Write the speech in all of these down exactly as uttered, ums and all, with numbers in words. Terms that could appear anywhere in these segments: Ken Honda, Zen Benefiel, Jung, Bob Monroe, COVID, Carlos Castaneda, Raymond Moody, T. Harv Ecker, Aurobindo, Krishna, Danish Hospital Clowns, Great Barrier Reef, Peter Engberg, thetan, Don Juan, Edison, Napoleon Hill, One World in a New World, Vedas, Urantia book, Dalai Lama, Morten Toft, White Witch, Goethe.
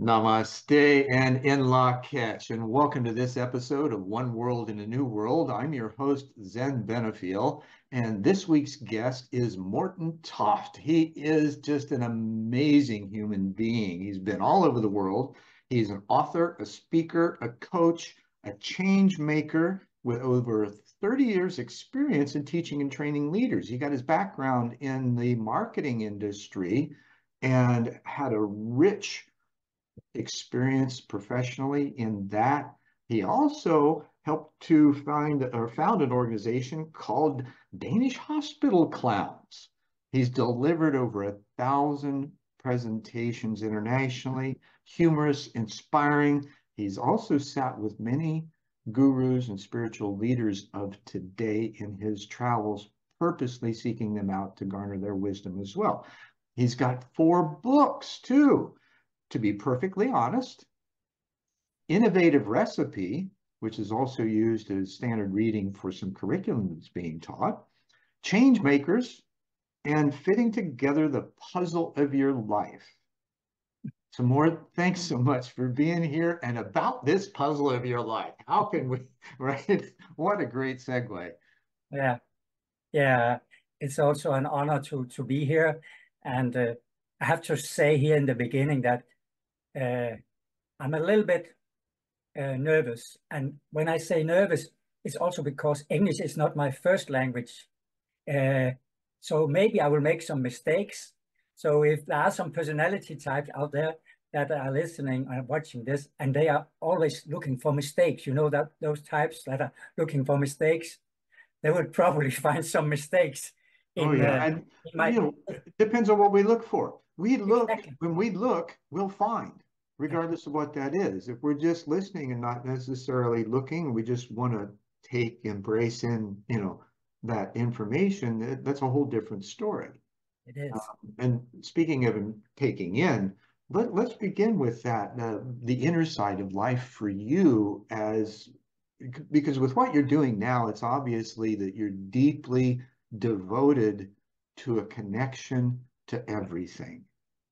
Namaste and in la catch, and welcome to this episode of One World in a New World. I'm your host, Zen Benefiel, and this week's guest is Morten Toft. He is just an amazing human being. He's been all over the world. He's an author, a speaker, a coach, a change maker with over thirty years experience in teaching and training leaders. He got his background in the marketing industry and had a rich experience professionally in that. He also helped to find or found an organization called Danish Hospital Clowns. He's delivered over a thousand presentations internationally, humorous, inspiring. He's also sat with many gurus and spiritual leaders of today in his travels, purposely seeking them out to garner their wisdom as well. He's got four books too. To be perfectly honest, Innovative Recipe, which is also used as standard reading for some curriculum that's being taught, Change Makers, and Fitting Together the Puzzle of Your Life. So Morten, thanks so much for being here and about this puzzle of your life. How can we, right? What a great segue. Yeah, yeah. It's also an honor to, to be here. And uh, I have to say here in the beginning that Uh, I'm a little bit uh, nervous, and when I say nervous, it's also because English is not my first language. Uh, so maybe I will make some mistakes. So if there are some personality types out there that are listening and watching this, and they are always looking for mistakes, you know, that those types that are looking for mistakes, they would probably find some mistakes. In, oh yeah, uh, and my... you know, it depends on what we look for. We look, exactly. When we look, we'll find, regardless of what that is. If we're just listening and not necessarily looking, we just want to take, embrace in, you know, that information, that's a whole different story. It is. Um, and speaking of taking in, let, let's begin with that, uh, the inner side of life for you as, because with what you're doing now, it's obviously that you're deeply devoted to a connection to everything,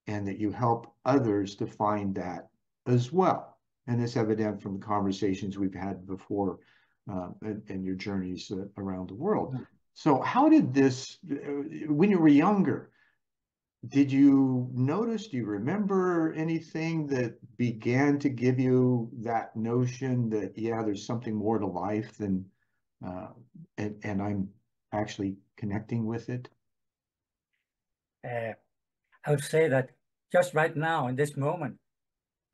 and that you help others to find that as well. And it's evident from the conversations we've had before uh, and, and your journeys uh, around the world. So how did this, uh, when you were younger, did you notice, do you remember anything that began to give you that notion that, yeah, there's something more to life than, uh, and, and I'm actually connecting with it? Uh, I would say that just right now in this moment,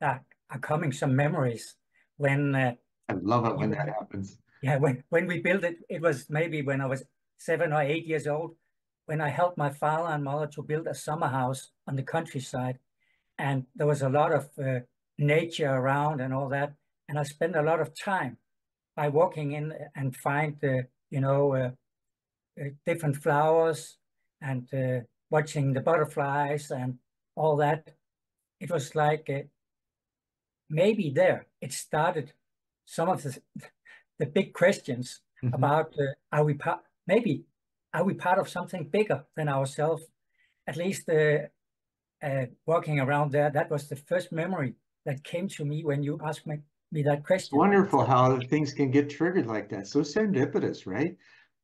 uh, are coming some memories when uh, I love it when that happens. Yeah, when when we built it, it was maybe when I was seven or eight years old, when I helped my father and mother to build a summer house on the countryside, and there was a lot of uh, nature around and all that, and I spent a lot of time by walking in and find the uh, you know uh, uh, different flowers and. Uh, watching the butterflies and all that. It was like, uh, maybe there, it started some of the, the big questions mm-hmm. about, uh, are we part, maybe, are we part of something bigger than ourselves? At least uh, uh, walking around there, that was the first memory that came to me when you asked me, me that question. It's wonderful how things can get triggered like that. So serendipitous, right?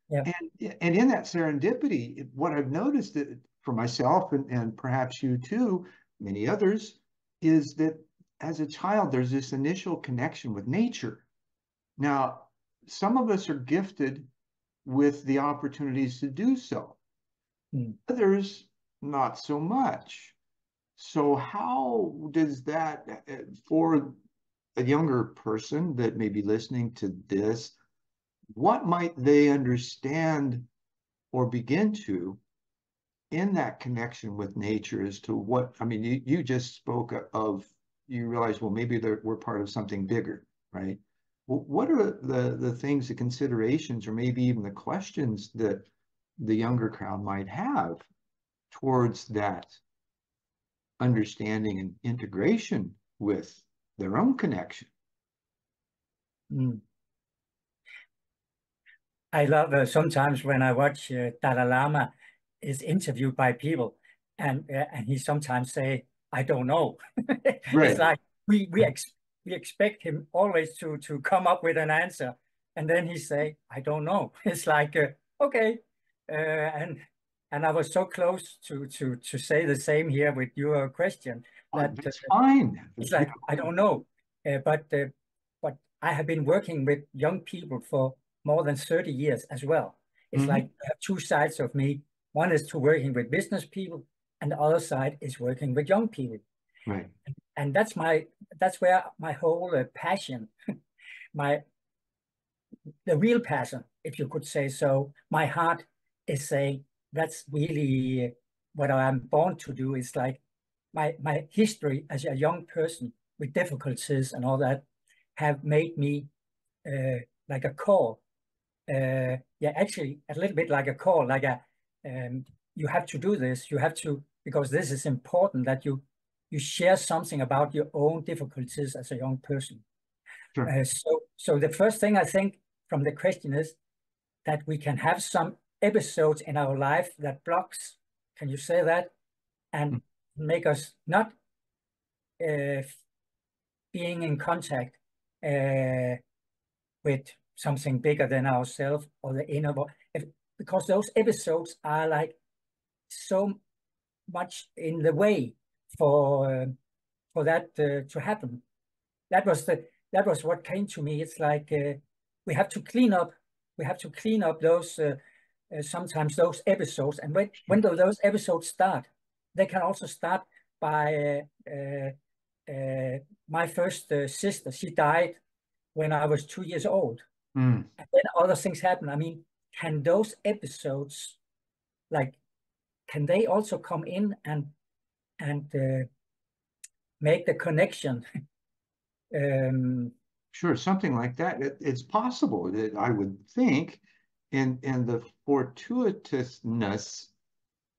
Yeah. And, and in that serendipity, what I've noticed that for myself and, and perhaps you too, many others, is that as a child, there's this initial connection with nature. Now, some of us are gifted with the opportunities to do so. Mm. Others, not so much. So how does that, for a younger person that may be listening to this, what might they understand or begin to in that connection with nature as to what, I mean, you, you just spoke of, you realize, well, maybe we're part of something bigger, right? Well, what are the, the things, the considerations, or maybe even the questions that the younger crowd might have towards that understanding and integration with their own connection? Mm. I love uh, sometimes when I watch uh, Dalai Lama is interviewed by people, and uh, and he sometimes say, I don't know. Right. It's like we we, ex we expect him always to to come up with an answer, and then he say, I don't know. It's like uh, okay, uh, and and I was so close to to to say the same here with your question. That, oh, that's uh, fine. It's like I don't know, uh, but uh, but I have been working with young people for more than thirty years as well. It's mm-hmm. like I have two sides of me. One is to working with business people, and the other side is working with young people. Right. And, and that's my that's where my whole uh, passion, my the real passion, if you could say so. My heart is saying that's really what I'm born to do. It's like my my history as a young person with difficulties and all that have made me uh, like a call. Uh, yeah, actually, a little bit like a call, like a. Um, you have to do this, you have to, because this is important that you you share something about your own difficulties as a young person. Sure. Uh, so, so the first thing I think from the question is that we can have some episodes in our life that blocks, can you say that, and mm. make us not uh, being in contact uh, with something bigger than ourselves or the inner world. Because those episodes are like so much in the way for uh, for that uh, to happen. That was the that was what came to me. It's like uh, we have to clean up. We have to clean up those uh, uh, sometimes those episodes. And when when those episodes start, they can also start by uh, uh, my first uh, sister. She died when I was two years old. Mm. And then other things happen. I mean. Can those episodes, like, can they also come in and and uh, make the connection? um, sure, something like that. It, it's possible that I would think, and and the fortuitousness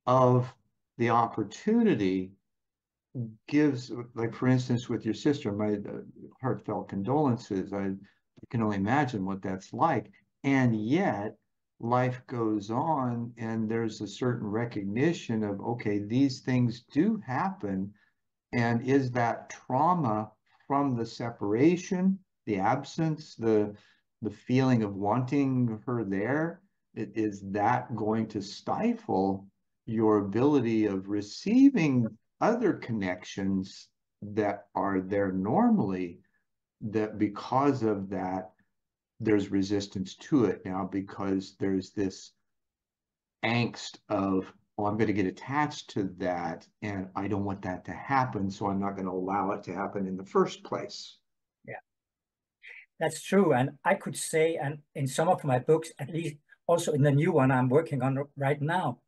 of the opportunity gives, like for instance, with your sister, my uh, heartfelt condolences. I, I can only imagine what that's like, and yet. Life goes on, and there's a certain recognition of, okay, these things do happen, and is that trauma from the separation, the absence, the the feeling of wanting her there, it, is that going to stifle your ability of receiving other connections that are there normally, that because of that there's resistance to it now, because there's this angst of, oh, I'm going to get attached to that, and I don't want that to happen, so I'm not going to allow it to happen in the first place. Yeah, that's true. And I could say, and in some of my books, at least also in the new one I'm working on right now,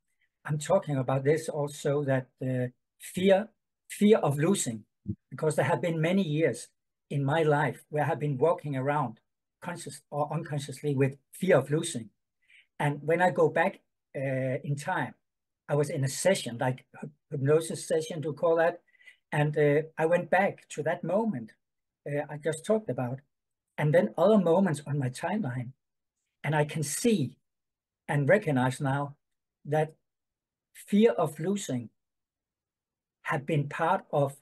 I'm talking about this also, that uh, fear, fear of losing, because there have been many years in my life where I've been walking around conscious or unconsciously with fear of losing. And when I go back uh, in time, I was in a session, like hypnosis session to call that, and uh, I went back to that moment uh, I just talked about, and then other moments on my timeline, and I can see and recognize now that fear of losing had been part of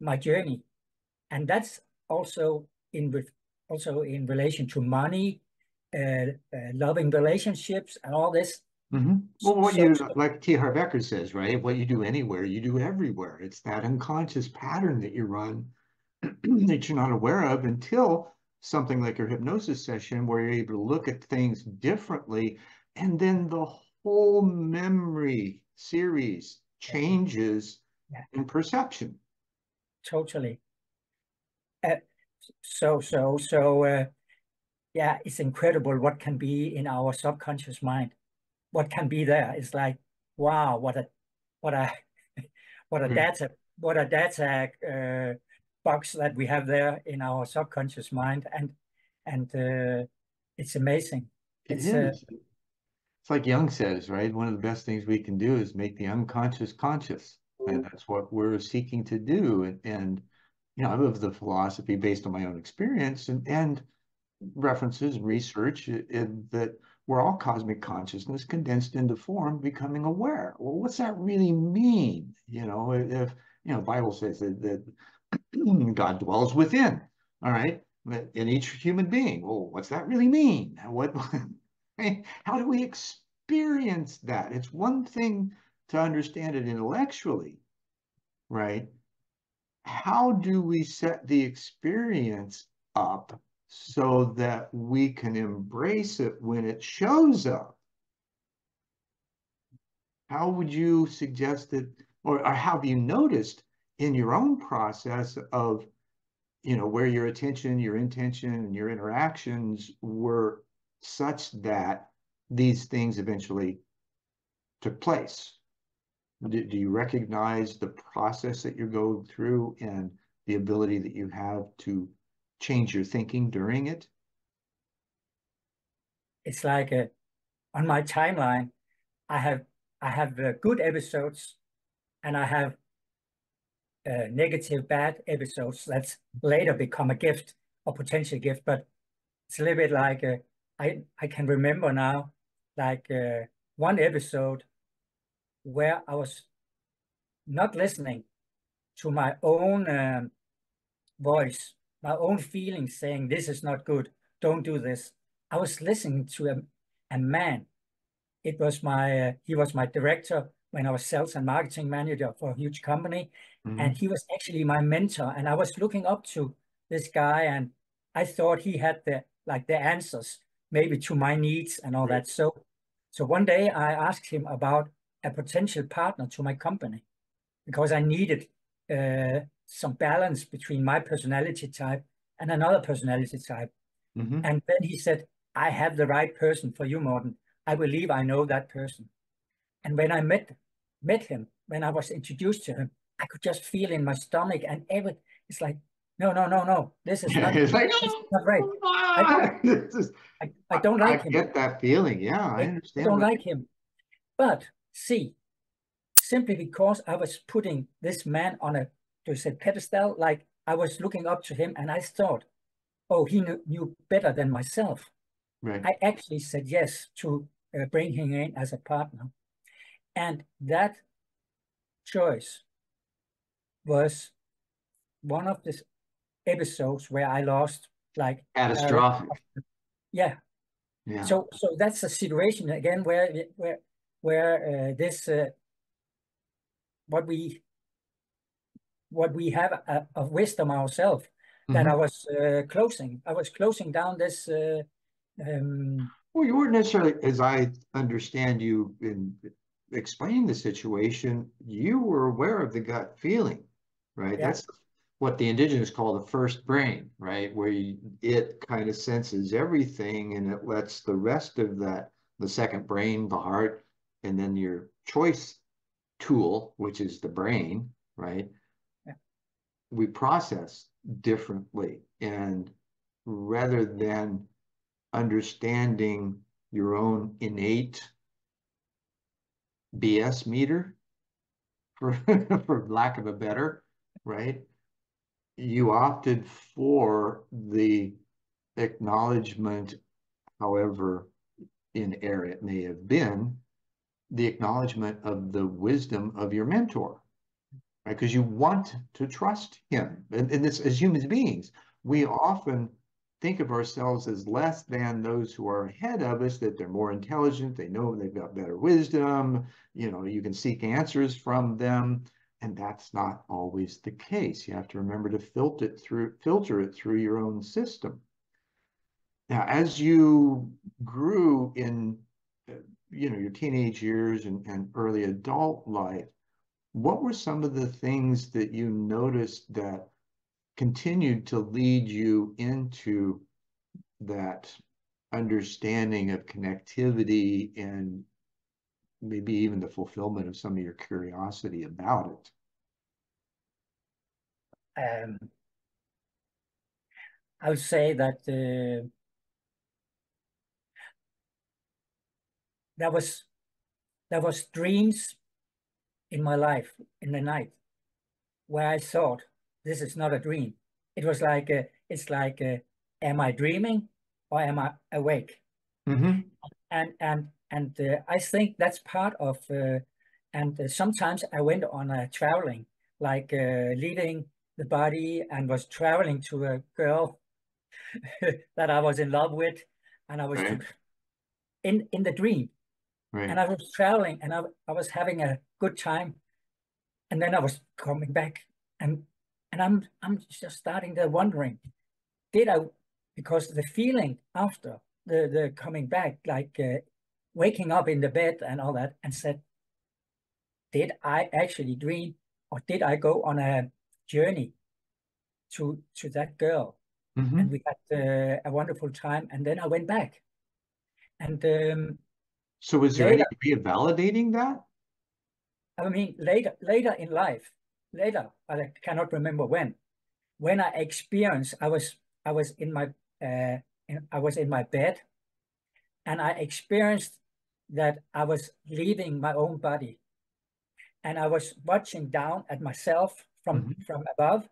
my journey. And that's also in with also in relation to money, uh, uh, loving relationships, and all this. Mm-hmm. Well, what so, you, like T. Harv Ecker says, right? What you do anywhere, you do everywhere. It's that unconscious pattern that you run that you're not aware of until something like your hypnosis session, where you're able to look at things differently, and then the whole memory series changes yeah. in perception. Totally. Uh, So, so, so, uh, yeah, it's incredible what can be in our subconscious mind, what can be there. It's like, wow, what a, what a, what a mm. data, what a data uh, box that we have there in our subconscious mind, and and uh, it's amazing. It's, it is. Uh, it's like Jung says, right? One of the best things we can do is make the unconscious conscious, and that's what we're seeking to do, and. and you know, I'm of the philosophy based on my own experience and, and references and research it, it, that we're all cosmic consciousness condensed into form, becoming aware. Well, what's that really mean? You know, if you know, the Bible says that, that God dwells within, all right, in each human being. Well, what's that really mean? What, how do we experience that? It's one thing to understand it intellectually, right? How do we set the experience up so that we can embrace it when it shows up? How would you suggest that, or, or have you noticed in your own process of, you know, where your attention, your intention, and your interactions were such that these things eventually took place? Do, do you recognize the process that you're going through and the ability that you have to change your thinking during it? It's like a, on my timeline, I have I have uh, good episodes, and I have uh, negative, bad episodes that later become a gift or potential gift. But it's a little bit like uh, I I can remember now, like uh, one episode where I was not listening to my own um, voice, my own feelings saying, this is not good, don't do this. I was listening to a, a man. It was my, uh, he was my director when I was sales and marketing manager for a huge company. Mm-hmm. And he was actually my mentor. And I was looking up to this guy, and I thought he had the, like the answers maybe to my needs and all right. that. So, so one day I asked him about a potential partner to my company, because I needed uh, some balance between my personality type and another personality type. Mm-hmm. And then he said, I have the right person for you, Morten. I believe I know that person. And when I met met him, when I was introduced to him, I could just feel in my stomach and everything. It's like, no, no, no, no. This is not, it's like, this is not right. I don't, is, I, I don't like I him. I get that feeling. Yeah, I, I understand. I don't like him. But see, simply because I was putting this man on a to say pedestal, like I was looking up to him, and I thought, oh, he knew, knew better than myself. Right. I actually said yes to uh, bring him in as a partner. And that choice was one of the episodes where I lost, like... catastrophic. Uh, yeah. yeah. So so that's a situation, again, where, where, where uh, this, uh, what we... what we have of wisdom ourselves, mm-hmm. that I was uh, closing. I was closing down this... Uh, um... Well, you weren't necessarily, as I understand you in explaining the situation, you were aware of the gut feeling, right? Yeah. That's what the indigenous call the first brain, right? Where you, it kind of senses everything, and it lets the rest of that, the second brain, the heart, and then your choice tool, which is the brain, right? We process differently, and rather than understanding your own innate B S meter, for, for lack of a better, right? You opted for the acknowledgement, however in error it may have been, the acknowledgement of the wisdom of your mentor. Because right, you want to trust him. And, and this, as human beings, we often think of ourselves as less than those who are ahead of us, that they're more intelligent, they know they've got better wisdom, you know, you can seek answers from them. And that's not always the case. You have to remember to filter it through, filter it through your own system. Now, as you grew in, you know, your teenage years and, and early adult life, what were some of the things that you noticed that continued to lead you into that understanding of connectivity and maybe even the fulfillment of some of your curiosity about it? Um, I would say that uh, there was, there was dreams in my life, in the night, where I thought, this is not a dream. It was like, a, it's like, a, am I dreaming or am I awake? Mm-hmm. And and and uh, I think that's part of, uh, and uh, sometimes I went on a traveling like uh, leaving the body and was traveling to a girl that I was in love with, and I was right. in in the dream, right. and I was traveling, and I I was having a good time, and then I was coming back, and and I'm I'm just starting to wondering, did I, because the feeling after the the coming back, like uh, waking up in the bed and all that, and said, did I actually dream, or did I go on a journey to to that girl? Mm-hmm. And we had uh, a wonderful time, and then I went back. And um, so, was there later, any way of validating that? I mean, later, later in life, later I cannot remember when. When I experienced, I was, I was in my, uh, in, I was in my bed, and I experienced that I was leaving my own body, and I was watching down at myself from mm-hmm. from above.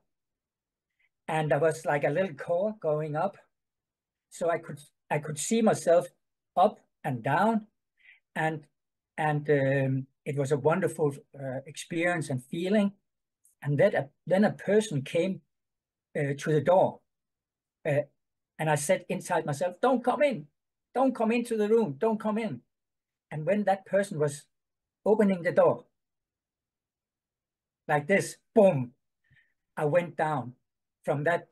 And I was like a little core going up, so I could I could see myself up and down, and and um, it was a wonderful uh, experience and feeling. And then a, then a person came uh, to the door, uh, and I said inside myself, "Don't come in, don't come into the room, don't come in." And when that person was opening the door, like this, boom, I went down from that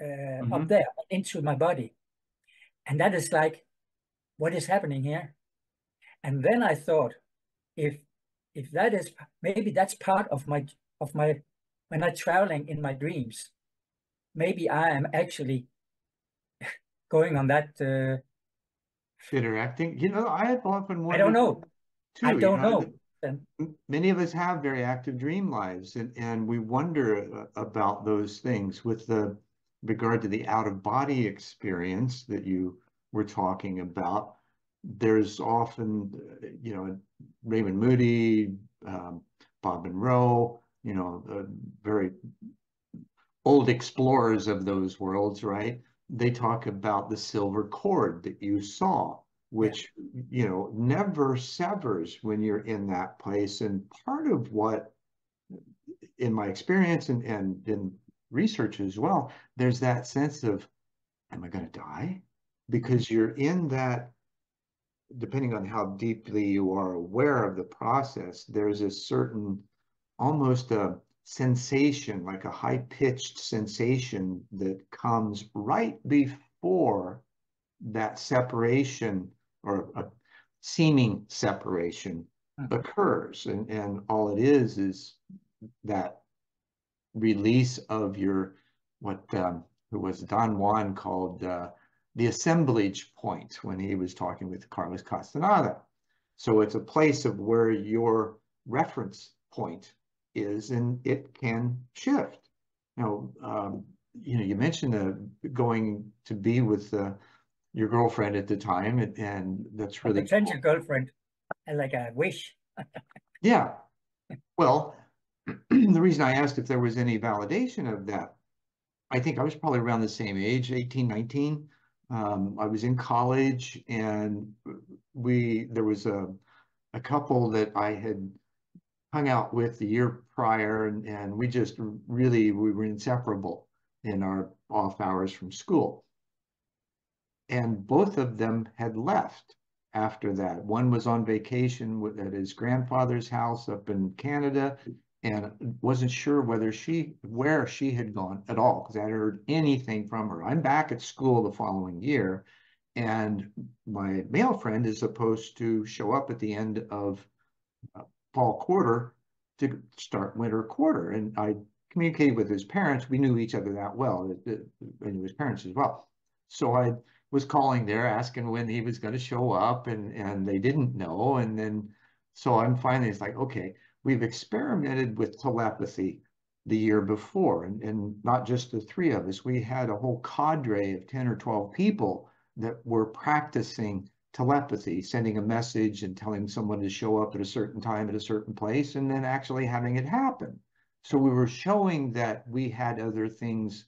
uh, mm-hmm. up there into my body. And that is like, what is happening here? And then I thought, if if that is, maybe that's part of my, of my, when I'm traveling in my dreams, maybe I am actually going on that. Uh, Interacting, you know, I have often wondered. I don't know, too, I don't you know. know. Many of us have very active dream lives, and, and we wonder about those things with the regard to the out-of-body experience that you were talking about. There's often, you know, Raymond Moody, um, Bob Monroe, you know, uh, very old explorers of those worlds, right? They talk about the silver cord that you saw, which, you know, never severs when you're in that place. And part of what, in my experience and, and in research as well, there's that sense of, am I going to die? Because you're in that, depending on how deeply you are aware of the process, there's a certain, almost a sensation, like a high-pitched sensation that comes right before that separation, or a seeming separation, occurs. And, and all it is is that release of your, what um, it was Don Juan called uh, the assemblage point when he was talking with Carlos Castaneda. So it's a place of where your reference point is, and it can shift. Now, um, you know, you mentioned uh, going to be with uh, your girlfriend at the time, and, and that's really potential cool. girlfriend, like a wish. Yeah. Well, the reason I asked if there was any validation of that, I think I was probably around the same age, eighteen, nineteen. Um, I was in college, and we there was a, a couple that I had hung out with the year prior, and, and we just really, we were inseparable in our off hours from school. And both of them had left after that. One was on vacation with, at his grandfather's house up in Canada, and wasn't sure whether she, where she had gone at all, because I hadn't heard anything from her. I'm back at school the following year, and my male friend is supposed to show up at the end of uh, fall quarter to start winter quarter. And I communicated with his parents. We knew each other that well. I knew his parents as well. So I was calling there asking when he was going to show up, and, and they didn't know. And then, so I'm finally, it's like, okay, we've experimented with telepathy the year before, and, and not just the three of us. We had a whole cadre of ten or twelve people that were practicing telepathy, sending a message and telling someone to show up at a certain time at a certain place, and then actually having it happen. So we were showing that we had other things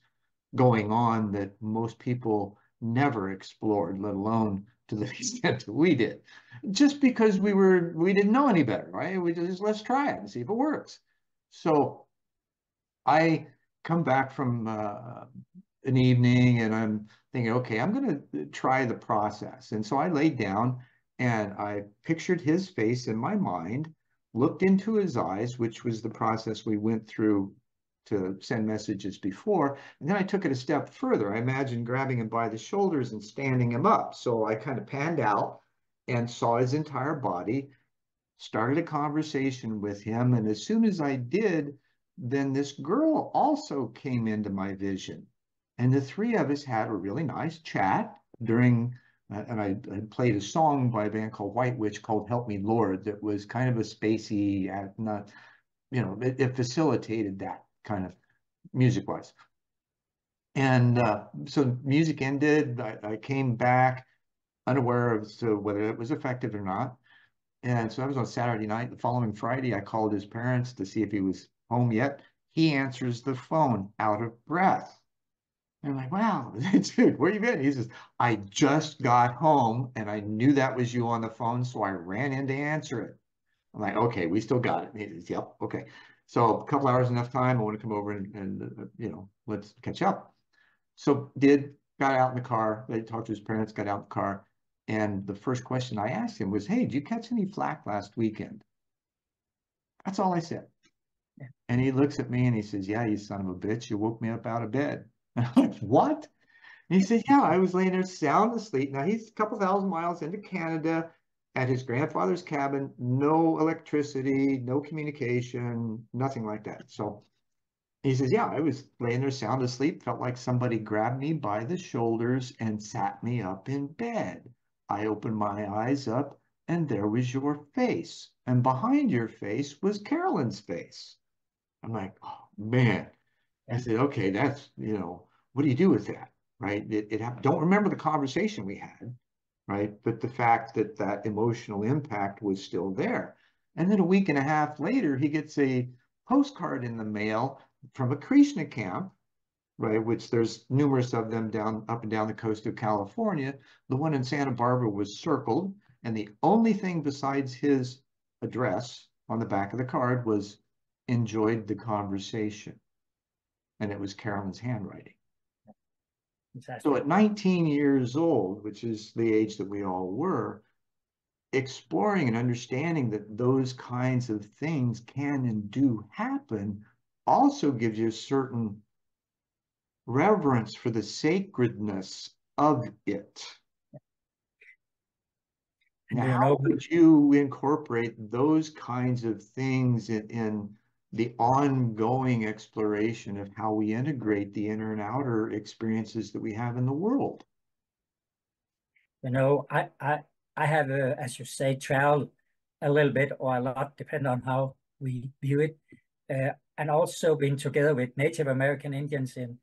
going on that most people never explored, let alone to the extent that we did, just because we were we didn't know any better, right? We just, let's try it and see if it works. So I come back from uh, an evening and I'm thinking, okay, I'm going to try the process. And so I laid down and I pictured his face in my mind, looked into his eyes, which was the process we went through to send messages before. And then I took it a step further. I imagined grabbing him by the shoulders and standing him up. So I kind of panned out and saw his entire body, started a conversation with him. And as soon as I did, then this girl also came into my vision. And the three of us had a really nice chat during, uh, and I, I played a song by a band called White Witch called Help Me Lord that was kind of a spacey, uh, not, you know, it, it facilitated that kind of music-wise. And uh, so music ended, I, I came back unaware of so whether it was effective or not. And so I was on Saturday night. The following Friday, I called his parents to see if he was home yet. He answers the phone out of breath. And I'm like, wow, dude, where you been? He says, I just got home and I knew that was you on the phone, so I ran in to answer it. I'm like, okay, we still got it. And he says, yep, okay. So a couple hours, enough time. I want to come over and, and uh, you know, let's catch up. So did, got out in the car. I talked to his parents, got out in the car. And the first question I asked him was, hey, did you catch any flack last weekend? That's all I said. Yeah. And he looks at me and he says, yeah, you son of a bitch, you woke me up out of bed. And I'm like, what? And he said, yeah, I was laying there sound asleep. Now he's a couple thousand miles into Canada at his grandfather's cabin, no electricity, no communication, nothing like that. So he says, yeah, I was laying there sound asleep, felt like somebody grabbed me by the shoulders and sat me up in bed. I opened my eyes up and there was your face. And behind your face was Carolyn's face. I'm like, oh man. I said, okay, that's, you know, what do you do with that, right? It, it happened. Don't remember the conversation we had, right? But the fact that that emotional impact was still there. And then a week and a half later, he gets a postcard in the mail from a Krishna camp, right? Which there's numerous of them down up and down the coast of California. The one in Santa Barbara was circled. And the only thing besides his address on the back of the card was enjoyed the conversation. And it was Carolyn's handwriting. Exactly. So at nineteen years old, which is the age that we all were, exploring and understanding that those kinds of things can and do happen also gives you a certain reverence for the sacredness of it. Now, how would you incorporate those kinds of things in, in the ongoing exploration of how we integrate the inner and outer experiences that we have in the world? You know, I I, I have, a, as you say, traveled a little bit or a lot, depending on how we view it, uh, and also been together with Native American Indians in,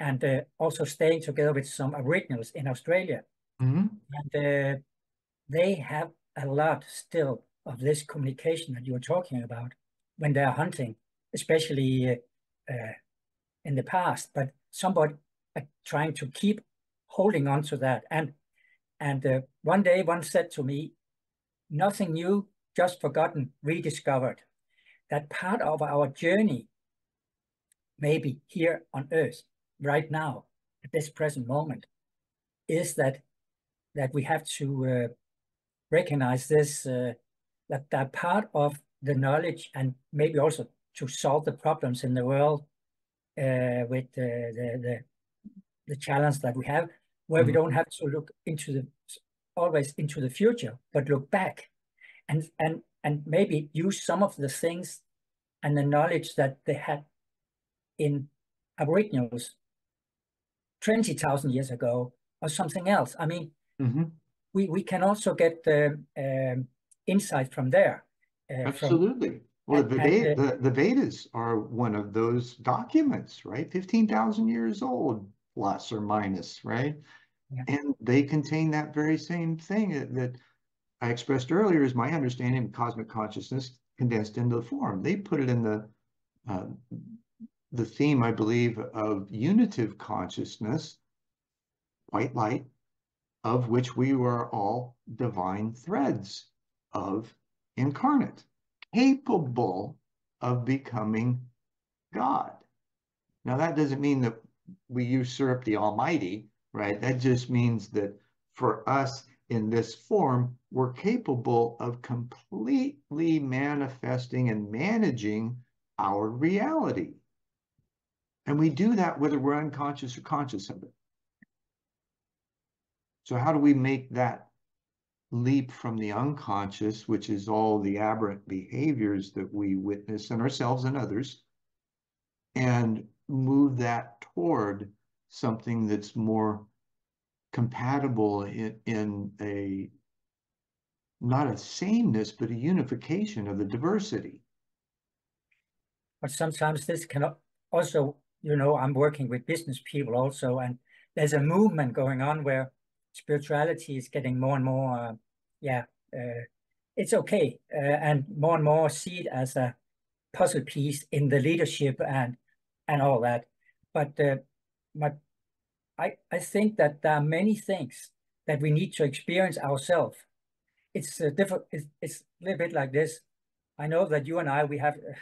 and uh, also staying together with some Aboriginals in Australia. Mm-hmm. And uh, they have a lot still of this communication that you were talking about when they're hunting, especially uh, uh, in the past, but somebody uh, trying to keep holding on to that. And and uh, one day one said to me, nothing new, just forgotten, rediscovered. That part of our journey, maybe here on Earth, right now, at this present moment, is that that we have to uh, recognize this, uh, that that part of the knowledge, and maybe also to solve the problems in the world uh, with uh, the, the the challenge that we have, where mm-hmm. we don't have to look into the always into the future, but look back, and and and maybe use some of the things and the knowledge that they had in Aboriginals twenty thousand years ago or something else. I mean, mm-hmm. we we can also get the um, insight from there. Uh, Absolutely. From, well, and, the, Veda, uh, the, the Vedas are one of those documents, right? fifteen thousand years old, plus or minus, right? Yeah. And they contain that very same thing that, that I expressed earlier is my understanding of cosmic consciousness condensed into the form. They put it in the, uh, the theme, I believe, of unitive consciousness, white light, of which we were all divine threads of incarnate, capable of becoming God. Now, that doesn't mean that we usurp the Almighty, right? That just means that for us in this form, we're capable of completely manifesting and managing our reality. And we do that whether we're unconscious or conscious of it. So how do we make that leap from the unconscious, which is all the aberrant behaviors that we witness in ourselves and others, and move that toward something that's more compatible in, in a, not a sameness, but a unification of the diversity? But sometimes this can also, you know, I'm working with business people also, and there's a movement going on where spirituality is getting more and more, uh, yeah, uh, it's okay. Uh, and more and more see it as a puzzle piece in the leadership and and all that. But uh, my, I, I think that there are many things that we need to experience ourselves. It's, uh, it's, it's a little bit like this. I know that you and I, we have uh,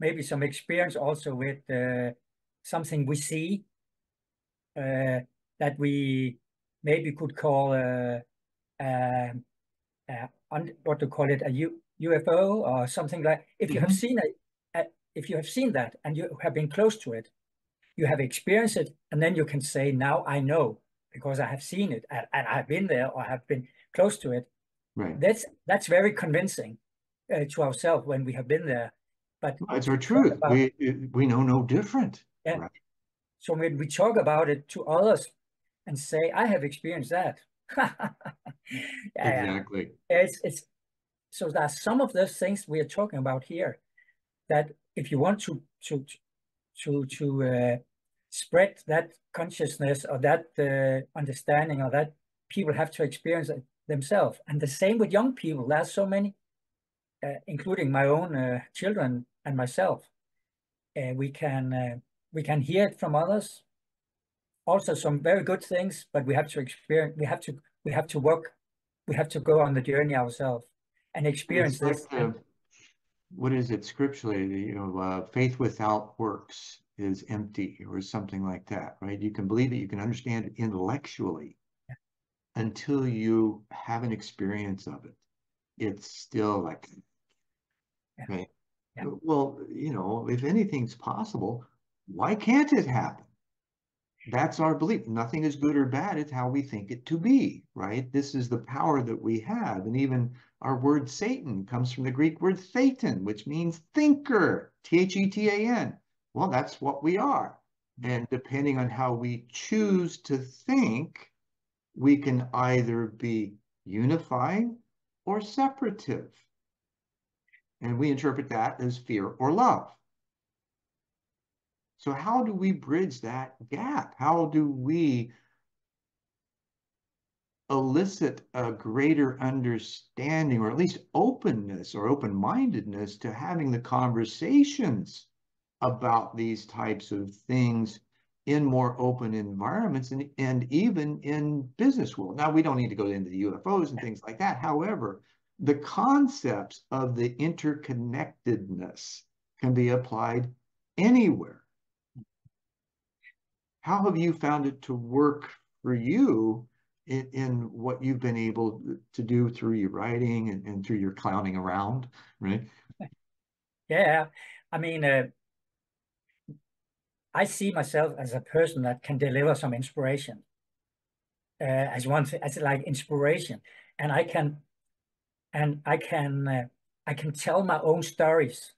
maybe some experience also with uh, something we see uh, that we maybe could call a, a, a, what to call it, a U, UFO or something like. If you mm-hmm. have seen a, a, if you have seen that and you have been close to it, you have experienced it, and then you can say, "Now I know because I have seen it and, and I've been there or have been close to it." Right. That's that's very convincing uh, to ourselves when we have been there. But it's our truth. About, we we know no different. Yeah. Right. So when we talk about it to others and say, I have experienced that. yeah, exactly. It's, it's, so there are some of those things we are talking about here that if you want to to to, to uh, spread that consciousness or that uh, understanding or that, people have to experience it themselves. And the same with young people. There are so many, uh, including my own uh, children and myself. Uh, we can uh, we can hear it from others. Also some very good things, but we have to experience, we have to, we have to work, we have to go on the journey ourselves and experience this. Like what is it scripturally, you know, uh, faith without works is empty or something like that, right? You can believe it, you can understand it intellectually, yeah, until you have an experience of it. It's still like, yeah, right? Yeah. Well, you know, if anything's possible, why can't it happen? That's our belief. Nothing is good or bad. It's how we think it to be, right? This is the power that we have. And even our word Satan comes from the Greek word thetan, which means thinker, T H E T A N. Well, that's what we are. And depending on how we choose to think, we can either be unifying or separative. And we interpret that as fear or love. So how do we bridge that gap? How do we elicit a greater understanding, or at least openness or open-mindedness to having the conversations about these types of things in more open environments and, and even in business world? Now, we don't need to go into the U F Os and things like that. However, the concepts of the interconnectedness can be applied anywhere. How have you found it to work for you in, in what you've been able to do through your writing and, and through your clowning around, right? Yeah, I mean, uh, I see myself as a person that can deliver some inspiration, uh, as one thing, as like inspiration, and I can, and I can, uh, I can tell my own stories,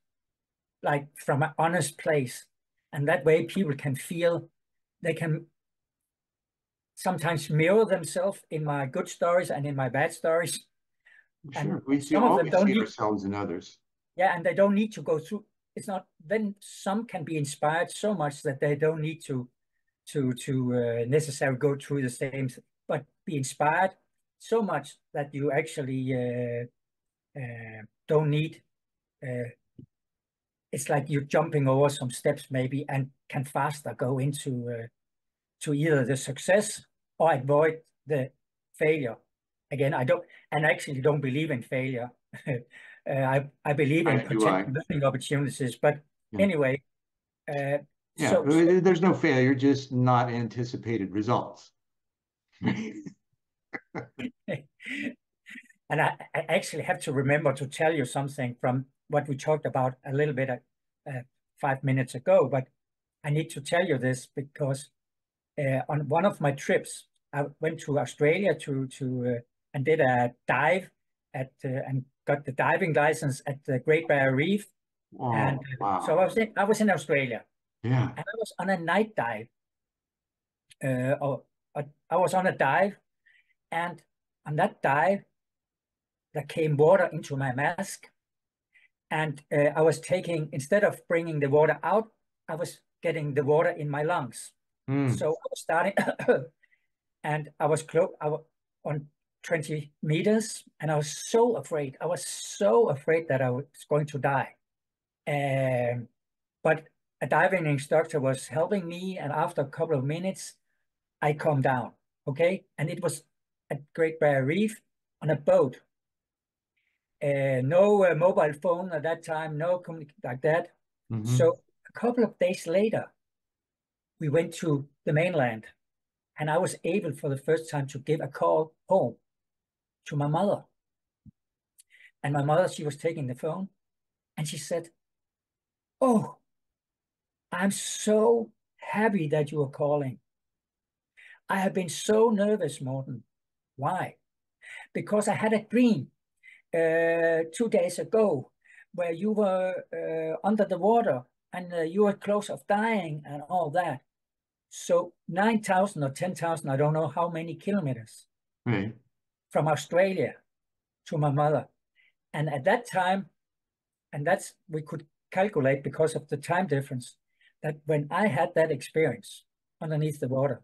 like from an honest place, and that way people can feel. They can sometimes mirror themselves in my good stories and in my bad stories. Sure, and we see, some of them don't see need, ourselves in others. Yeah, and they don't need to go through. It's not. Then some can be inspired so much that they don't need to, to, to uh, necessarily go through the same. But be inspired so much that you actually uh, uh, don't need. Uh, It's like you're jumping over some steps maybe and can faster go into uh, to either the success or avoid the failure. Again, I don't, and actually don't believe in failure. uh, I, I believe in potential learning opportunities, but yeah. anyway. Uh, Yeah, so, there's no failure, just not anticipated results. And I, I actually have to remember to tell you something from what we talked about a little bit uh, five minutes ago, but I need to tell you this because uh, on one of my trips, I went to Australia to, to uh, and did a dive at uh, and got the diving license at the Great Barrier Reef. Oh, and uh, wow. So I was, in, I was in Australia. Yeah. And I was on a night dive. Uh, or, or I was on a dive, and on that dive, there came water into my mask. And uh, I was taking, instead of bringing the water out, I was getting the water in my lungs. Mm. So I was starting, and I was close, I was on twenty meters, and I was so afraid. I was so afraid that I was going to die. Um, but a diving instructor was helping me, and after a couple of minutes, I calmed down, okay? And it was at Great Barrier Reef on a boat. Uh, no uh, mobile phone at that time, no communication like that. Mm-hmm. So a couple of days later, we went to the mainland, and I was able for the first time to give a call home to my mother. And my mother, she was taking the phone, and she said, "Oh, I'm so happy that you are calling. I have been so nervous, Morten." "Why?" "Because I had a dream Uh, two days ago, where you were uh, under the water, and uh, you were close of dying and all that." So nine thousand or ten thousand, I don't know how many kilometers mm. from Australia to my mother. And at that time, and that's, we could calculate because of the time difference, that when I had that experience underneath the water,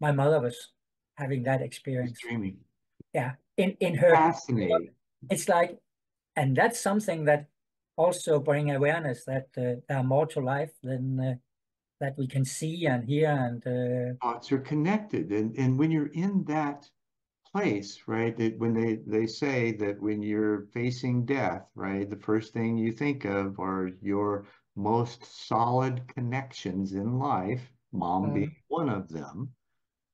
my mother was having that experience. Dreaming. Yeah. In, in her, fascinating. It's like, and that's something that also bring awareness that uh, there are more to life than uh, that we can see and hear. And uh... thoughts are connected, and and when you're in that place, right? That when they they say that when you're facing death, right, the first thing you think of are your most solid connections in life, mom mm. being one of them,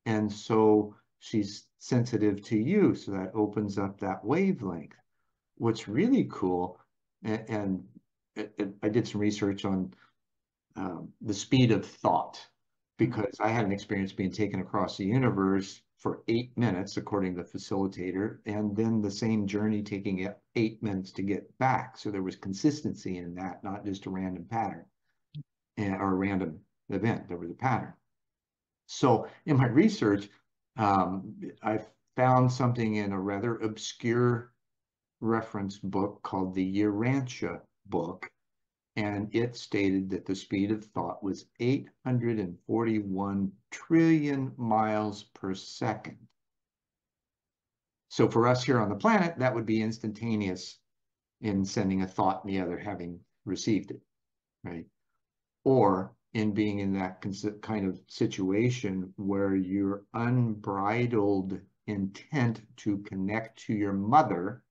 and so she's sensitive to you, so that opens up that wavelength. What's really cool, and, and, and I did some research on um, the speed of thought, because I had an experience being taken across the universe for eight minutes, according to the facilitator, and then the same journey taking it eight minutes to get back. So there was consistency in that, not just a random pattern and, or a random event. There was a pattern. So in my research, Um, I found something in a rather obscure reference book called the Urantia book, and it stated that the speed of thought was eight hundred forty-one trillion miles per second. So for us here on the planet, that would be instantaneous in sending a thought and the other having received it, right? Or in being in that kind of situation where your unbridled intent to connect to your mother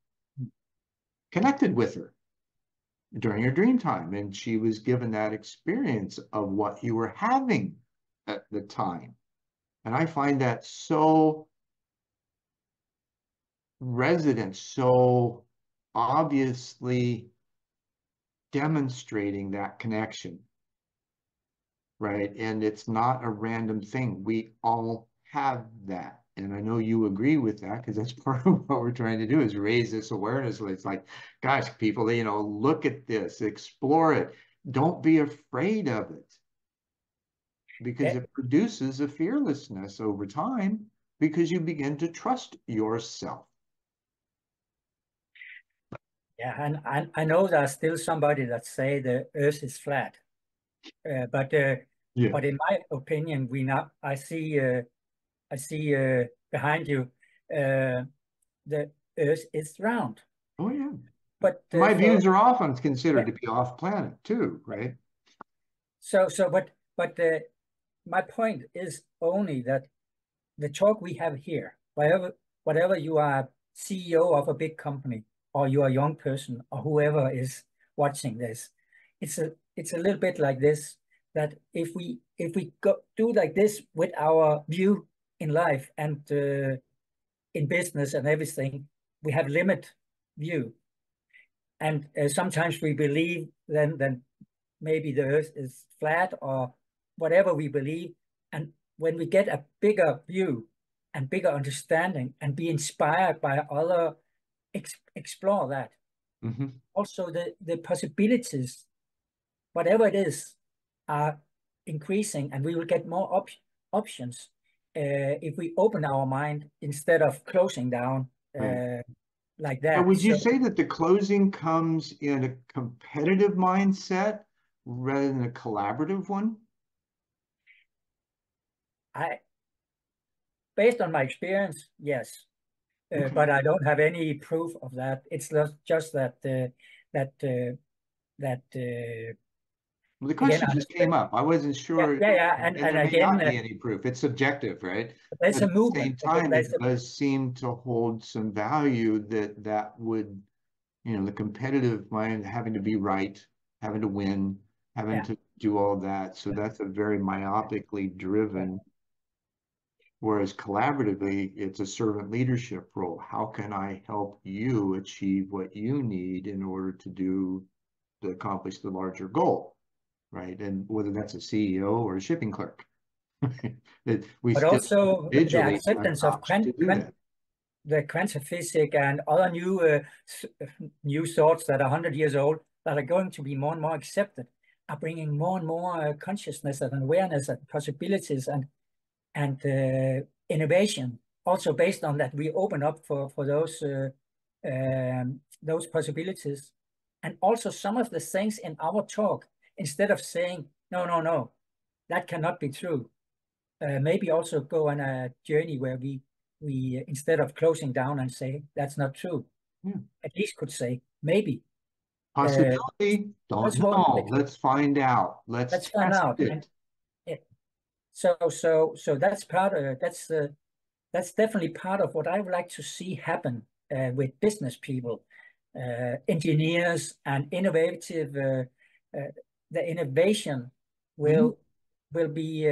connected with her during your dream time. And she was given that experience of what you were having at the time. And I find that so resonant, so obviously demonstrating that connection. Right, and it's not a random thing. We all have that, and I know you agree with that, because that's part of what we're trying to do is raise this awareness. It's like, gosh, people, you know, look at this, explore it. Don't be afraid of it, because yeah. it produces a fearlessness over time, because you begin to trust yourself. Yeah, and I, I know there's still somebody that say the earth is flat, uh, but. Uh, Yeah. But in my opinion, we now I see uh, I see uh, behind you uh, the Earth is round. Oh yeah. But uh, my views so, are often considered yeah. to be off planet too, right? So so but but uh, my point is only that the talk we have here, whatever whatever you are C E O of a big company or you are a young person or whoever is watching this, it's a it's a little bit like this. that if we if we go, do like this with our view in life and uh, in business and everything, we have limit view, and uh, sometimes we believe then then maybe the earth is flat or whatever we believe. And when we get a bigger view and bigger understanding and be inspired by other, ex explore that. Mm-hmm. Also the, the possibilities, whatever it is, are increasing, and we will get more op options uh, if we open our mind instead of closing down uh, right. like that. Now, would so, you say that the closing comes in a competitive mindset rather than a collaborative one? I, based on my experience, yes. Uh, but I don't have any proof of that. It's just that uh, that uh, that. Uh, well, the question again, just I, came up. I wasn't sure. Yeah, yeah, yeah. and, and, and there again, may not be any proof. It's subjective, right? That's but a movement. At the same time, it a, does seem to hold some value that that would, you know, the competitive mind, having to be right, having to win, having yeah. to do all that. So that's a very myopically driven. Whereas collaboratively, it's a servant leadership role. How can I help you achieve what you need in order to do, to accomplish the larger goal, right? And whether that's a C E O or a shipping clerk. that we but also the acceptance of quant quant the quantum physics and other new, uh, new thoughts that are a hundred years old that are going to be more and more accepted, are bringing more and more uh, consciousness and awareness and possibilities and and uh, innovation, also based on that we open up for, for those uh, um, those possibilities. And also some of the things in our talk, instead of saying, no, no, no, that cannot be true, uh, maybe also go on a journey where we, we instead of closing down and say, that's not true, yeah. at least could say, maybe. Possibility, uh, don't know, let's find out. Let's, let's find out. And, So, so, so that's part of, that's, uh, that's definitely part of what I would like to see happen uh, with business people, uh, engineers and innovative, uh, uh, the innovation will, mm-hmm. will be.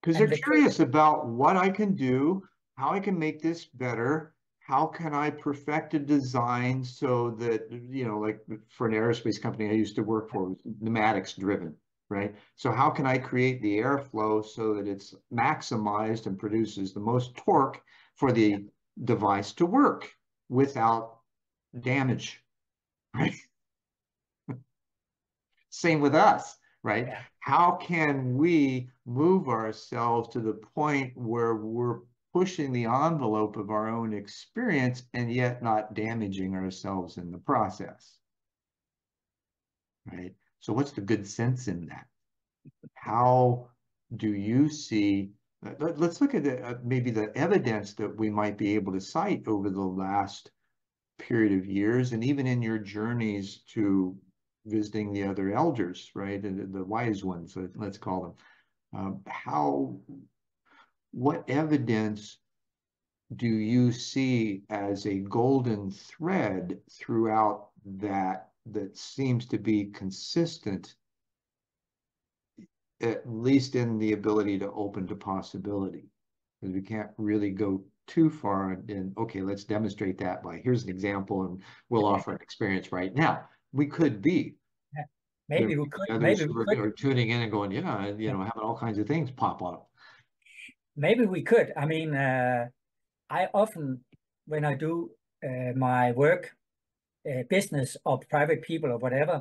Because uh, they're the curious about what I can do, how I can make this better, how can I perfect a design so that, you know, like for an aerospace company I used to work for, was pneumatics driven. Right? So how can I create the airflow so that it's maximized and produces the most torque for the yeah. device to work without damage, right? Same with us, right? Yeah. How can we move ourselves to the point where we're pushing the envelope of our own experience and yet not damaging ourselves in the process, right? So what's the good sense in that? How do you see, let, let's look at the, uh, maybe the evidence that we might be able to cite over the last period of years, and even in your journeys to visiting the other elders, right? The, the wise ones, let's call them. Um, how, what evidence do you see as a golden thread throughout that that seems to be consistent, at least in the ability to open to possibility? Because we can't really go too far and, okay, let's demonstrate that by, here's an example and we'll offer an experience right now. We could be. Yeah. Maybe there, we could. Maybe we could. Are tuning in and going, yeah, you know, having all kinds of things pop up. Maybe we could. I mean, uh, I often, when I do uh, my work, Uh, business or private people or whatever,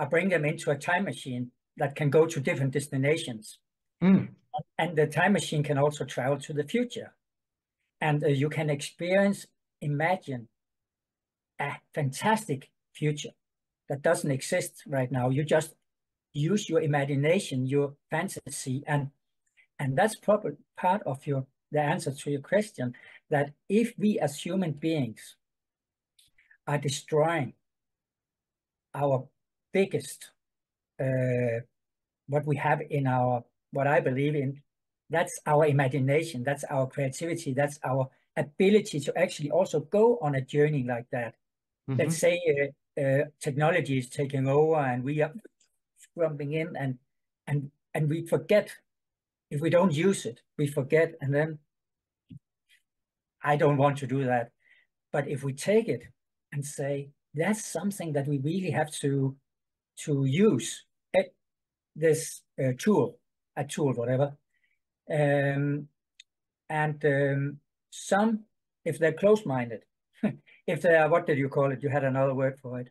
I bring them into a time machine that can go to different destinations. Mm. And the time machine can also travel to the future. And uh, you can experience, imagine a fantastic future that doesn't exist right now. You just use your imagination, your fantasy. And, and that's probably part of your, the answer to your question, that if we as human beings are destroying our biggest, uh, what we have in our, what I believe in, that's our imagination, that's our creativity, that's our ability to actually also go on a journey like that. Mm-hmm. Let's say uh, uh, technology is taking over and we are, rumbling in, and and and we forget. If we don't use it, we forget, and then I don't want to do that. But if we take it and say, that's something that we really have to to use, it, this uh, tool, a tool, whatever. Um, and um, some, if they're close-minded, if they are, what did you call it? You had another word for it.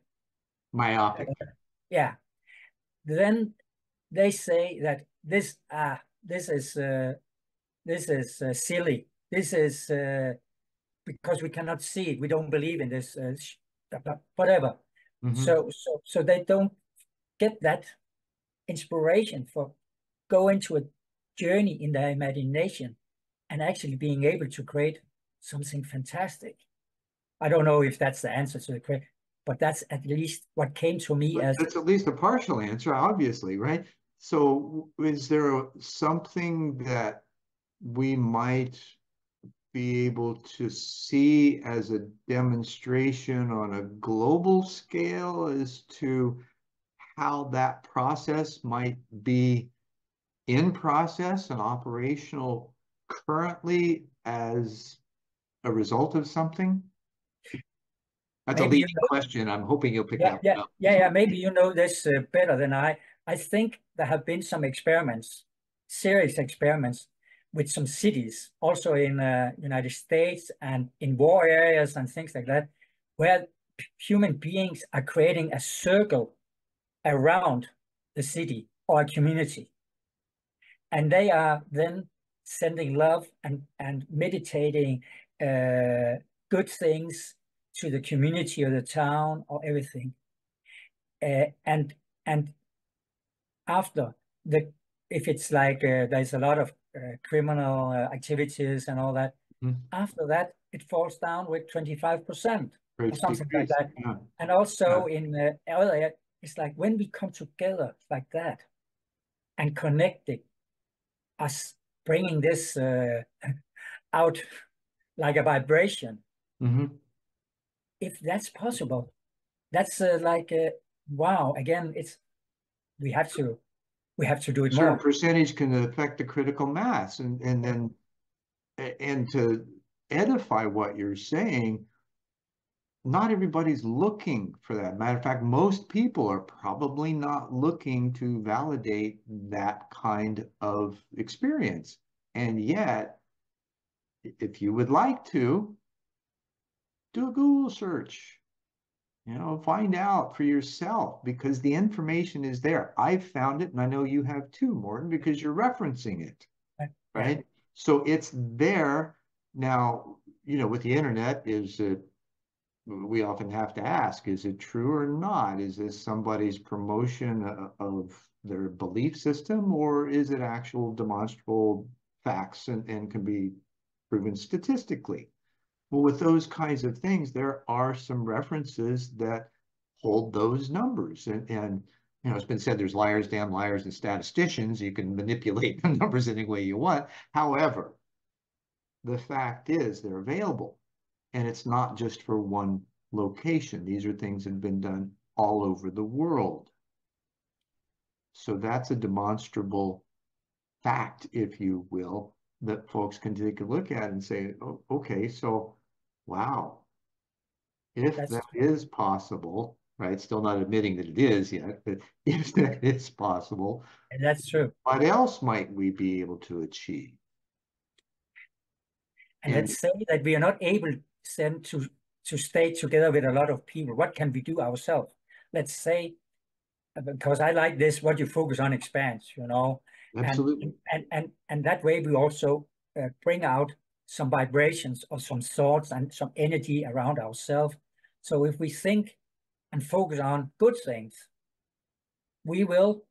Myopic. Uh, yeah. Then they say that this, ah, this is, uh, this is uh, silly. This is uh, because we cannot see it. We don't believe in this, uh, whatever. Mm-hmm. So, so, so they don't get that inspiration for go into a journey in their imagination and actually being able to create something fantastic. I don't know if that's the answer to the question, but that's at least what came to me but as... That's at least a partial answer, obviously, right? So is there something that we might be able to see as a demonstration on a global scale as to how that process might be in process and operational currently as a result of something? That's maybe a leading you know, question. I'm hoping you'll pick yeah, that yeah, one up. Yeah, yeah, maybe you know this uh, better than I. I think there have been some experiments, serious experiments with some cities, also in the uh, United States and in war areas and things like that, where human beings are creating a circle around the city or a community. And they are then sending love and, and meditating uh, good things to the community or the town or everything. Uh, and and after, the if it's like uh, there's a lot of uh, criminal uh, activities and all that, mm-hmm. after that, it falls down with twenty-five percent or something like that. Yeah. And also yeah. in uh, L A, it's like when we come together like that and connecting, us bringing this uh, out like a vibration. Mm-hmm. If that's possible, that's uh, like uh, wow. Again, it's we have to we have to do it. Certain more. Percentage can affect the critical mass, and and then and to edify what you're saying. Not everybody's looking for that. Matter of fact, most people are probably not looking to validate that kind of experience. And yet, if you would like to, do a Google search. You know, find out for yourself because the information is there. I've found it, and I know you have too, Morten, because you're referencing it, right? right? So it's there. Now, you know, with the internet is a we often have to ask, is it true or not? Is this somebody's promotion of their belief system, or is it actual demonstrable facts and, and can be proven statistically? Well, with those kinds of things, there are some references that hold those numbers. And, and you know, it's been said there's liars, damn liars, and statisticians. You can manipulate the numbers any way you want. However, the fact is they're available. And it's not just for one location. These are things that have been done all over the world. So that's a demonstrable fact, if you will, that folks can take a look at and say, oh, okay, so, wow, if that's that true. Is possible, right? Still not admitting that it is yet, but if that is possible. And that's true. What else might we be able to achieve? And, and let's say that we are not able then to, to stay together with a lot of people. What can we do ourselves? Let's say, because I like this, what you focus on expands, you know. Absolutely. And, and, and, and that way we also uh, bring out some vibrations or some thoughts and some energy around ourselves. So if we think and focus on good things, we will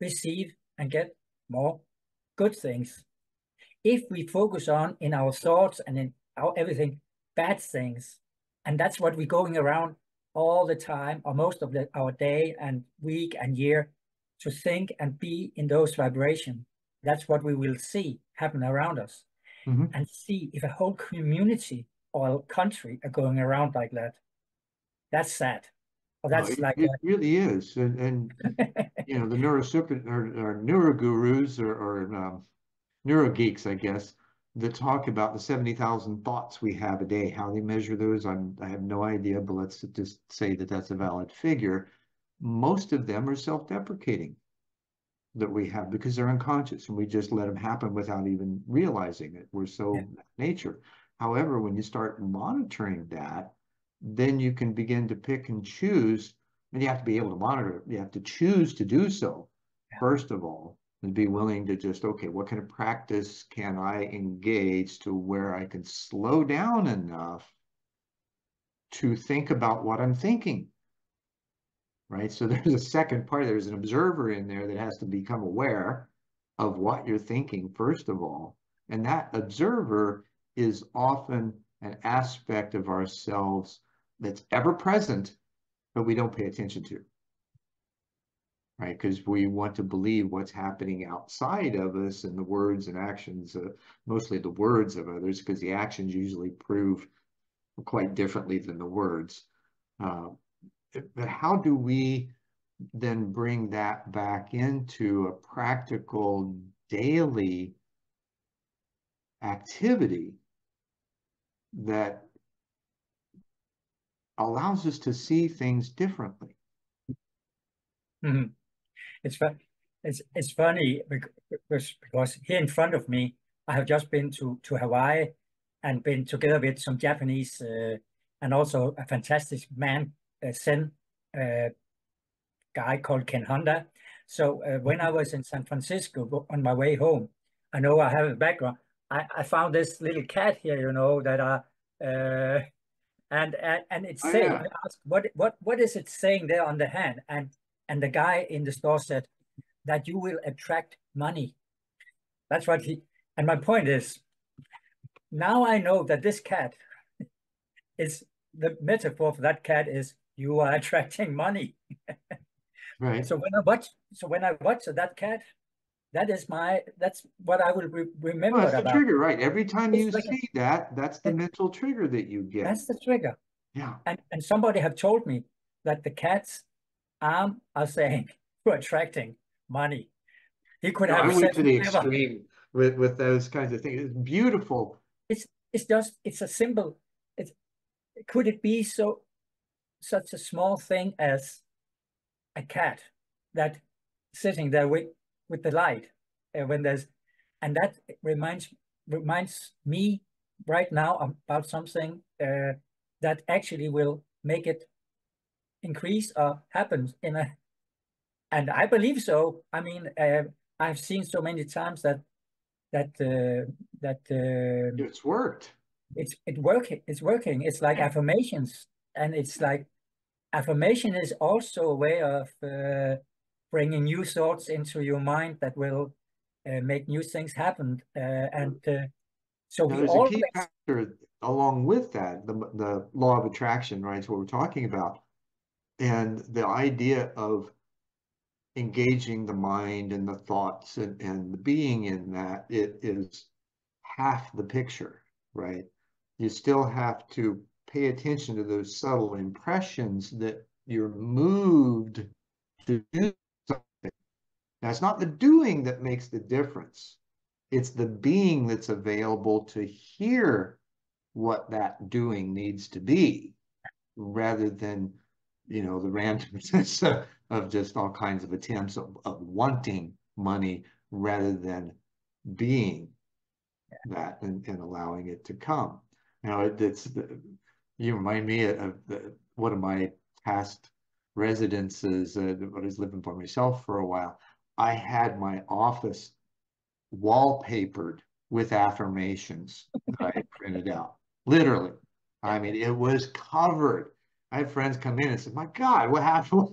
receive and get more good things. If we focus on in our thoughts and in our everything, bad things, and that's what we're going around all the time or most of the, our day and week and year to think and be in those vibrations. That's what we will see happen around us mm-hmm. and see if a whole community or a country are going around like that. That's sad. Well, that's no, it, like it a... really is, and, and you know, the neurosuper or, or neurogurus or, or um, neurogeeks, I guess, that talk about the seventy thousand thoughts we have a day. How they measure those, I'm, I have no idea, but let's just say that that's a valid figure. Most of them are self-deprecating that we have because they're unconscious, and we just let them happen without even realizing it. We're so yeah. nature. However, when you start monitoring that, then you can begin to pick and choose, and you have to be able to monitor it. You have to choose to do so, yeah. first of all, and be willing to just, okay, what kind of practice can I engage to where I can slow down enough to think about what I'm thinking, right? So there's a second part, there's an observer in there that has to become aware of what you're thinking, first of all. And that observer is often an aspect of ourselves that's ever present, but we don't pay attention to, right? Because we want to believe what's happening outside of us and the words and actions, uh, mostly the words of others, because the actions usually prove quite differently than the words. Uh, but how do we then bring that back into a practical daily activity that allows us to see things differently? Mm-hmm. It's it's it's funny because, because here in front of me, I have just been to to Hawaii and been together with some Japanese uh, and also a fantastic man, a Zen uh, guy called Ken Honda. So uh, when I was in San Francisco on my way home, I know I have a background. I, I found this little cat here, you know, that I, uh, and, and, and it's oh, saying, yeah. I asked, what, what, what is it saying there on the hand? And, and the guy in the store said that you will attract money. That's what he, and my point is, now I know that this cat is, the metaphor for that cat is, you are attracting money. Right. So when I watch, so when I watch that cat, that is my, that's what I would re remember well, that's about. That's the trigger, right? Every time it's you like see a, that, that's the it, mental trigger that you get. That's the trigger. Yeah. And, and somebody have told me that the cat's arm are saying, you're attracting money. He could no, have I went said to the never. extreme with, with those kinds of things. It's beautiful. It's, it's just, it's a symbol. It's, could it be so, such a small thing as a cat that sitting there with, with the light uh, when there's, and that reminds reminds me right now about something uh, that actually will make it increase or happen in a, and I believe so. I mean, uh, I've seen so many times that that uh, that uh, it's worked. It's it working. It's working. It's like affirmations, and it's like affirmation is also a way of. Uh, bringing new thoughts into your mind that will uh, make new things happen. Uh, and uh, so now we all- There's a key factor along with that, the, the law of attraction, right? It's what we're talking about. And the idea of engaging the mind and the thoughts and, and the being in that, it is half the picture, right? You still have to pay attention to those subtle impressions that you're moved to do. Now, it's not the doing that makes the difference. It's the being that's available to hear what that doing needs to be, rather than, you know, the randomness of, of just all kinds of attempts of, of wanting money rather than being yeah. that and, and allowing it to come. You know, it, it's, you remind me of the, one of my past residences, uh, I was living by myself for a while. I had my office wallpapered with affirmations that I printed out, literally. I mean, it was covered. I had friends come in and said, my God, what happened?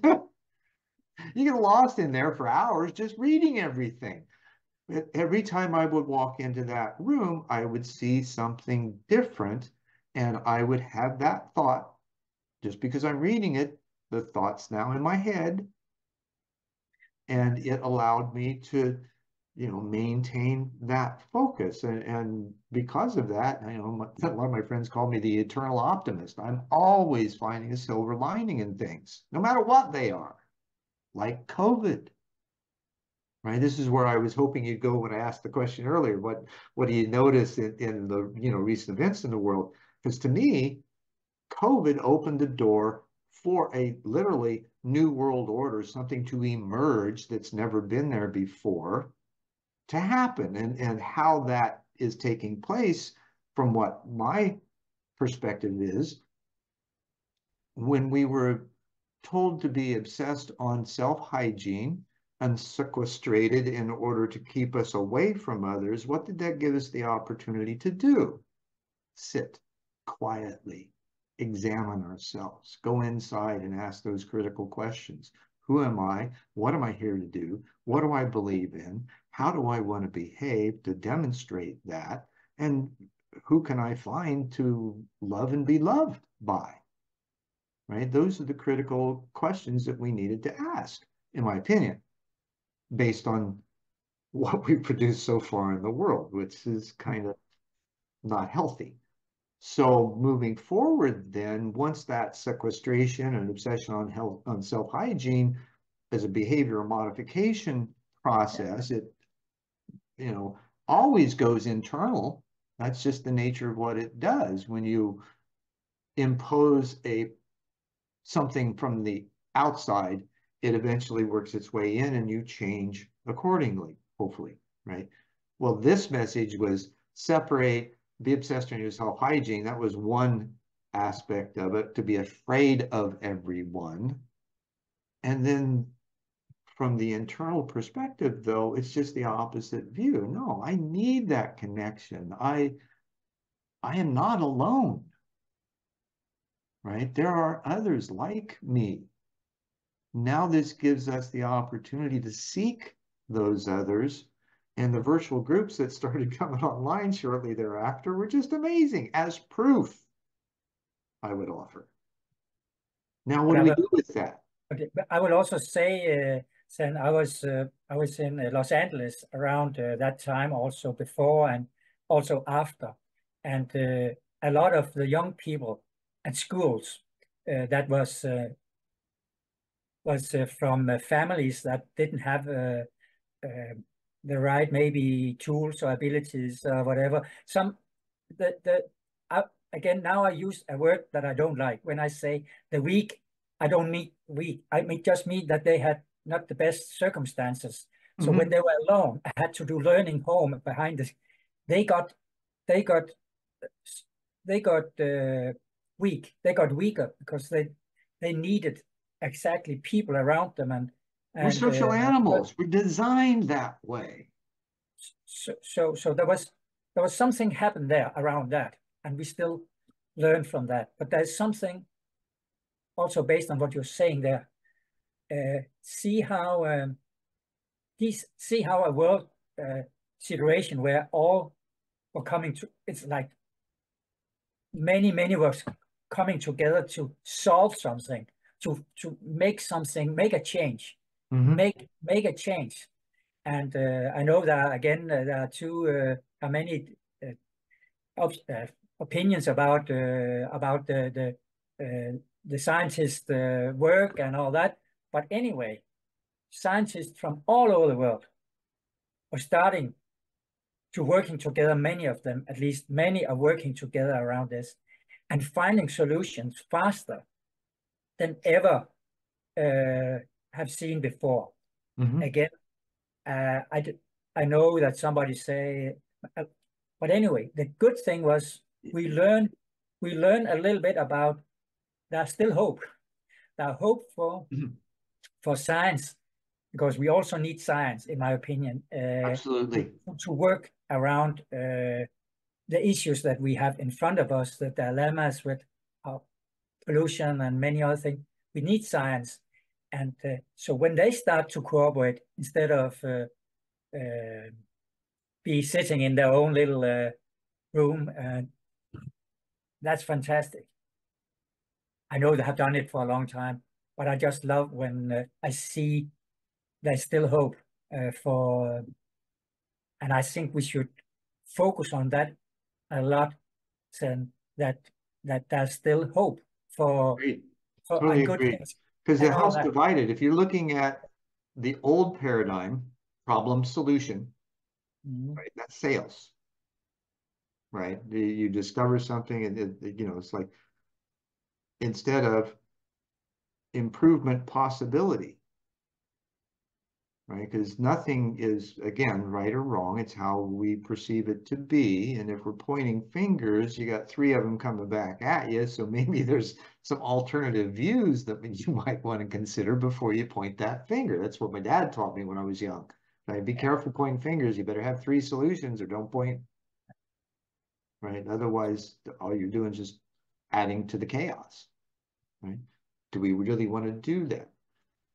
You get lost in there for hours just reading everything. But every time I would walk into that room, I would see something different, and I would have that thought. Just because I'm reading it, the thought's now in my head. And it allowed me to you know, maintain that focus. And, and because of that, I know a lot of my friends call me the eternal optimist. I'm always finding a silver lining in things, no matter what they are, like COVID. Right, this is where I was hoping you'd go when I asked the question earlier. What what do you notice in, in the you know recent events in the world? Because to me, COVID opened the door for a literally new world order, something to emerge that's never been there before, to happen, and and how that is taking place from what my perspective is. When we were told to be obsessed on self-hygiene and sequestrated in order to keep us away from others, what did that give us the opportunity to do? Sit quietly, examine ourselves, go inside and ask those critical questions. Who am I? What am I here to do? What do I believe in? How do I want to behave to demonstrate that? And who can I find to love and be loved by? Right? Those are the critical questions that we needed to ask, in my opinion, based on what we produce so far in the world, which is kind of not healthy. So moving forward then, once that sequestration and obsession on health, on self-hygiene as a behavioral modification process, it, you know, always goes internal. That's just the nature of what it does. When you impose a something from the outside, it eventually works its way in and you change accordingly, hopefully, right? Well, this message was separate, be obsessed on your self-hygiene. That was one aspect of it, to be afraid of everyone. And then from the internal perspective, though, it's just the opposite view. No, I need that connection. I, I am not alone, right? There are others like me. Now this gives us the opportunity to seek those others, and the virtual groups that started coming online shortly thereafter were just amazing as proof, I would offer. Now what do we do with that? Okay, but I would also say, uh, Sen, I was uh, I was in uh, Los Angeles around uh, that time, also before and also after, and uh, a lot of the young people at schools uh, that was. Uh, was uh, from uh, families that didn't have uh, uh, the right maybe tools or abilities or whatever. Some, the, the I, again, now I use a word that I don't like. When I say the weak, I don't mean weak. I mean, just mean that they had not the best circumstances. So mm-hmm. when they were alone, I had to do learning home behind this. They got, they got, they got uh, weak. They got weaker because they, they needed exactly people around them, and, and we're social uh, animals. We're designed that way. So, so, so there was there was something happened there around that, and we still learn from that. But there's something also based on what you're saying there. Uh, see how um, these see how a world uh, situation where all were coming to. It's like many many were coming together to solve something. To, to make something, make a change, mm-hmm. make make a change. And uh, I know that, again, uh, there are two, uh, many uh, op uh, opinions about uh, about the the, uh, the scientist uh, work and all that. But anyway, scientists from all over the world are starting to working together, many of them, at least many are working together around this and finding solutions faster than ever uh, have seen before. Mm-hmm. Again, uh, I d I know that somebody say, uh, but anyway, the good thing was we learn we learn a little bit about there's still hope. There's hope for mm-hmm. for science, because we also need science, in my opinion. Uh, Absolutely. To, to work around uh, the issues that we have in front of us, the dilemmas with our pollution and many other things. We need science. And uh, so when they start to cooperate, instead of uh, uh, be sitting in their own little uh, room, uh, that's fantastic. I know they have done it for a long time, but I just love when uh, I see there's still hope uh, for And I think we should focus on that a lot, and that that there's still hope for, for totally good agree. things. Because the house divided, if you're looking at the old paradigm, problem solution, mm-hmm. right, that's sales, right? You discover something and, it, you know, it's like, instead of improvement possibility, right? Because nothing is, again, right or wrong. It's how we perceive it to be. And if we're pointing fingers, you got three of them coming back at you. So maybe there's some alternative views that you might want to consider before you point that finger. That's what my dad taught me when I was young. Right? Be careful pointing fingers. You better have three solutions or don't point. Right? Otherwise, all you're doing is just adding to the chaos. Right? Do we really want to do that?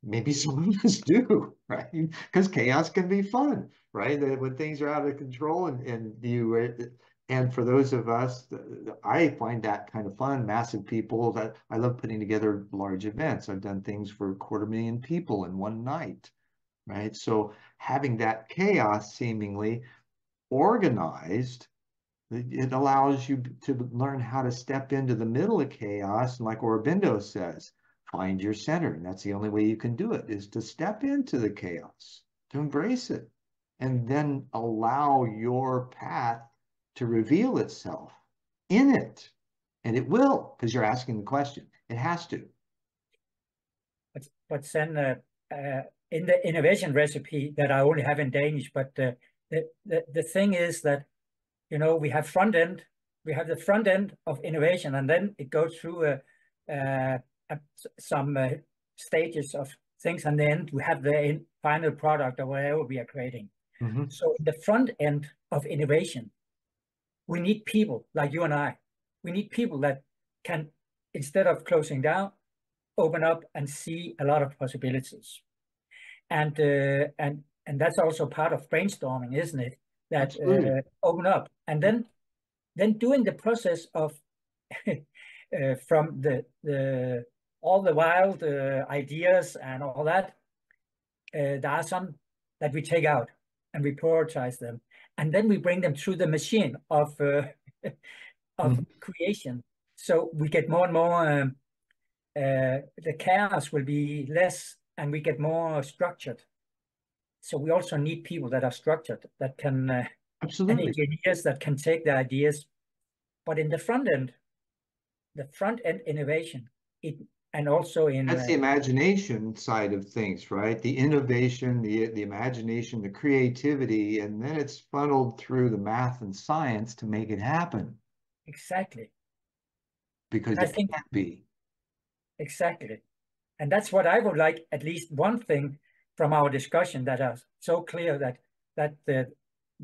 Maybe some of us do, right? Because chaos can be fun, right? When things are out of control, and, and you, and for those of us, I find that kind of fun. Massive people, that I love putting together large events. I've done things for a quarter million people in one night, right? So having that chaos seemingly organized, it allows you to learn how to step into the middle of chaos. And like Aurobindo says, find your center, and that's the only way you can do it, is to step into the chaos, to embrace it, and then allow your path to reveal itself in it. And it will, because you're asking the question. It has to. But, but then uh, uh, in the innovation recipe that I only have in Danish, but uh, the, the, the thing is that, you know, we have front end, we have the front end of innovation, and then it goes through a, a some uh, stages of things, and then we have the in final product or whatever we are creating. Mm-hmm. So in the front end of innovation, we need people like you and I. We need people that can, instead of closing down, open up and see a lot of possibilities. And uh, and and that's also part of brainstorming, isn't it? That uh, open up, and then then doing the process of uh, from the the all the wild uh, ideas and all that, uh, there are some that we take out and we prioritize them. And then we bring them through the machine of uh, of mm-hmm. creation. So we get more and more, um, uh, the chaos will be less and we get more structured. So we also need people that are structured, that can, uh, Absolutely. engineers that can take the ideas. But in the front end, the front end innovation, it And also in that's the imagination side of things, right? The innovation, the the imagination, the creativity, and then it's funneled through the math and science to make it happen. Exactly. Because it can't be. Exactly. And that's what I would like, at least one thing from our discussion that is so clear, that that the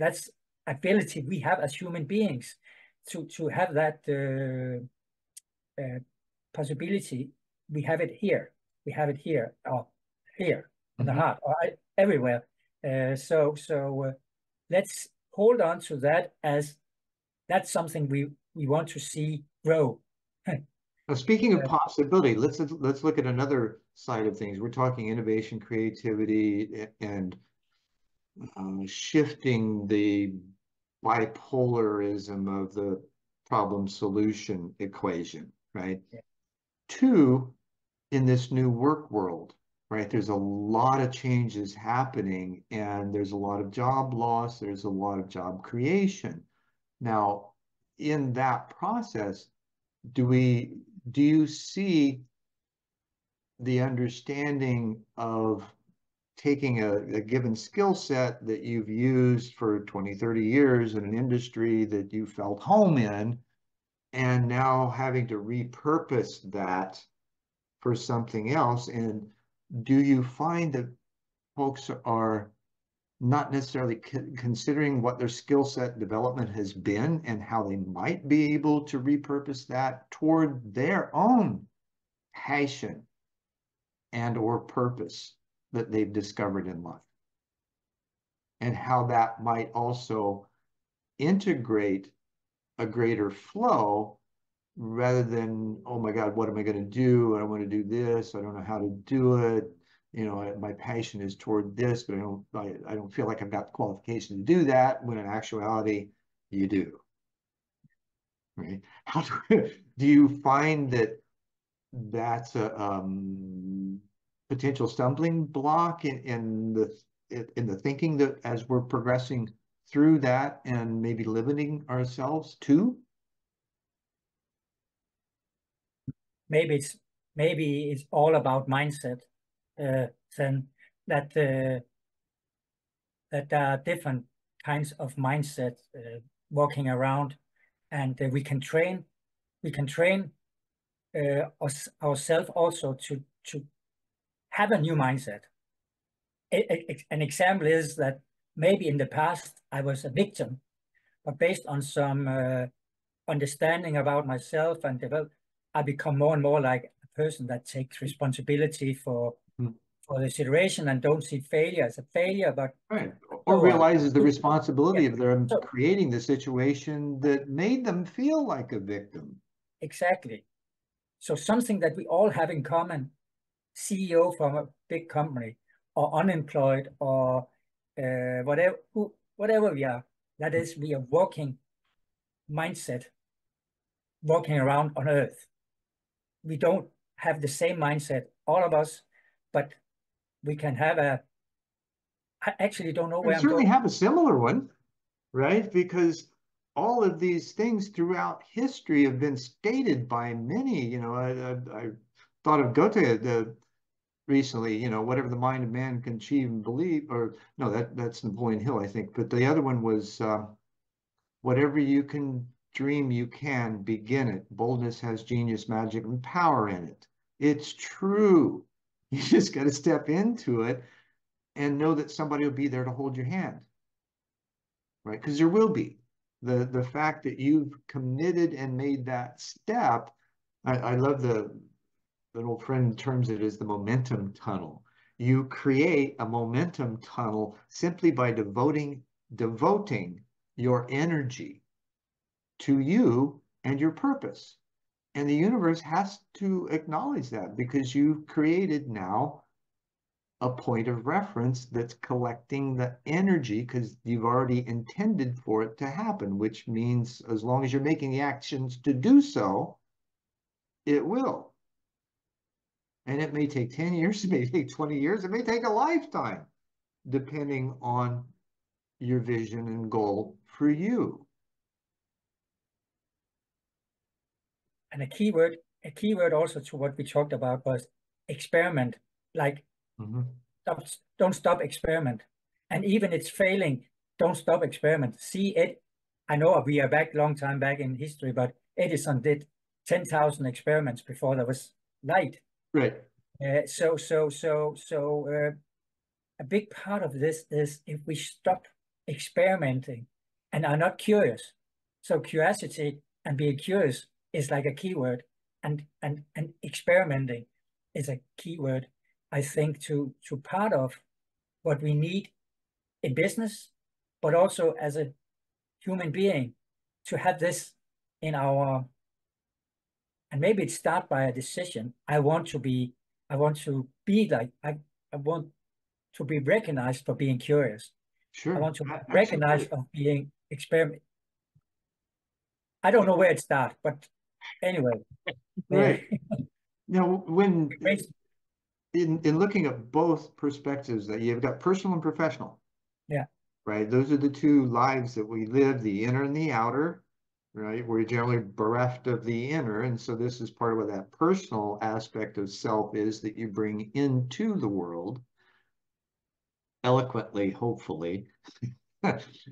that's ability we have as human beings to to have that uh, uh, possibility. We have it here, we have it here, or here, in mm-hmm. the heart, or everywhere. Uh, so so uh, let's hold on to that, as that's something we, we want to see grow. Now, speaking of uh, possibility, let's let's look at another side of things. We're talking innovation, creativity, and um, shifting the bipolarism of the problem-solution equation, right? Yeah. Two, in this new work world, right? There's a lot of changes happening, and there's a lot of job loss. There's a lot of job creation. Now, in that process, do we, do you see the understanding of taking a, a given skill set that you've used for twenty, thirty years in an industry that you felt home in, and now having to repurpose that for something else? And do you find that folks are not necessarily considering what their skill set development has been and how they might be able to repurpose that toward their own passion and or purpose that they've discovered in life? And how that might also integrate a greater flow, rather than, oh my God, what am I going to do? I don't want to do this. I don't know how to do it. you know, my passion is toward this, but I don't, I, I don't feel like I've got the qualification to do that, when in actuality, you do. Right? How do, do you find that that's a um, potential stumbling block in, in the in the thinking that as we're progressing through that and maybe limiting ourselves to? Maybe it's maybe it's all about mindset, uh, then that uh, that there are different kinds of mindset uh, walking around, and uh, we can train, we can train uh, us, ourselves also to to have a new mindset. It, it, an example is that maybe in the past I was a victim, but based on some uh, understanding about myself and develop, I become more and more like a person that takes responsibility for mm. for the situation and don't see failure as a failure, but right. or so, realizes uh, the responsibility yeah. of them so, creating the situation that made them feel like a victim. Exactly. So something that we all have in common: C E O from a big company, or unemployed, or uh, whatever who, whatever we are. That is, we are walking mindset, walking around on Earth. We don't have the same mindset, all of us, but we can have a, I actually don't know where I'm going. We certainly have a similar one, right? Because all of these things throughout history have been stated by many. You know, I, I, I thought of Goethe, the recently, you know, whatever the mind of man can achieve and believe, or no, that that's Napoleon Hill, I think. But the other one was, uh, whatever you can dream, you can begin it. Boldness has genius, magic, and power in it. It's true. You just got to step into it and know that somebody will be there to hold your hand, right? Because there will be. The, the fact that you've committed and made that step, I, I love the, an old friend terms it as the momentum tunnel. You create a momentum tunnel simply by devoting devoting your energy to you and your purpose. And the universe has to acknowledge that, because you've created now a point of reference that's collecting the energy, because you've already intended for it to happen, which means as long as you're making the actions to do so, it will. And it may take ten years, it may take twenty years, it may take a lifetime, depending on your vision and goal for you. And a key word, a key word also to what we talked about was experiment. Like, mm-hmm. stop, don't stop experiment. And even it's failing, don't stop experiment. See it. I know we are back long time back in history, but Edison did ten thousand experiments before there was light. Right. Uh, so, so, so, so, uh, a big part of this is if we stop experimenting and are not curious. So curiosity and being curious is like a keyword, and and and experimenting is a keyword. I think to to part of what we need in business, but also as a human being, to have this in our. And maybe it starts by a decision. I want to be, I want to be like, I, I want to be recognized for being curious. Sure. I want to be recognized for being experiment. I don't know where it starts, but anyway. Right. Now, when, in, in looking at both perspectives, that you've got personal and professional. Yeah. Right. Those are the two lives that we live, the inner and the outer. Right, we're generally bereft of the inner, and so this is part of what that personal aspect of self is that you bring into the world, eloquently, hopefully,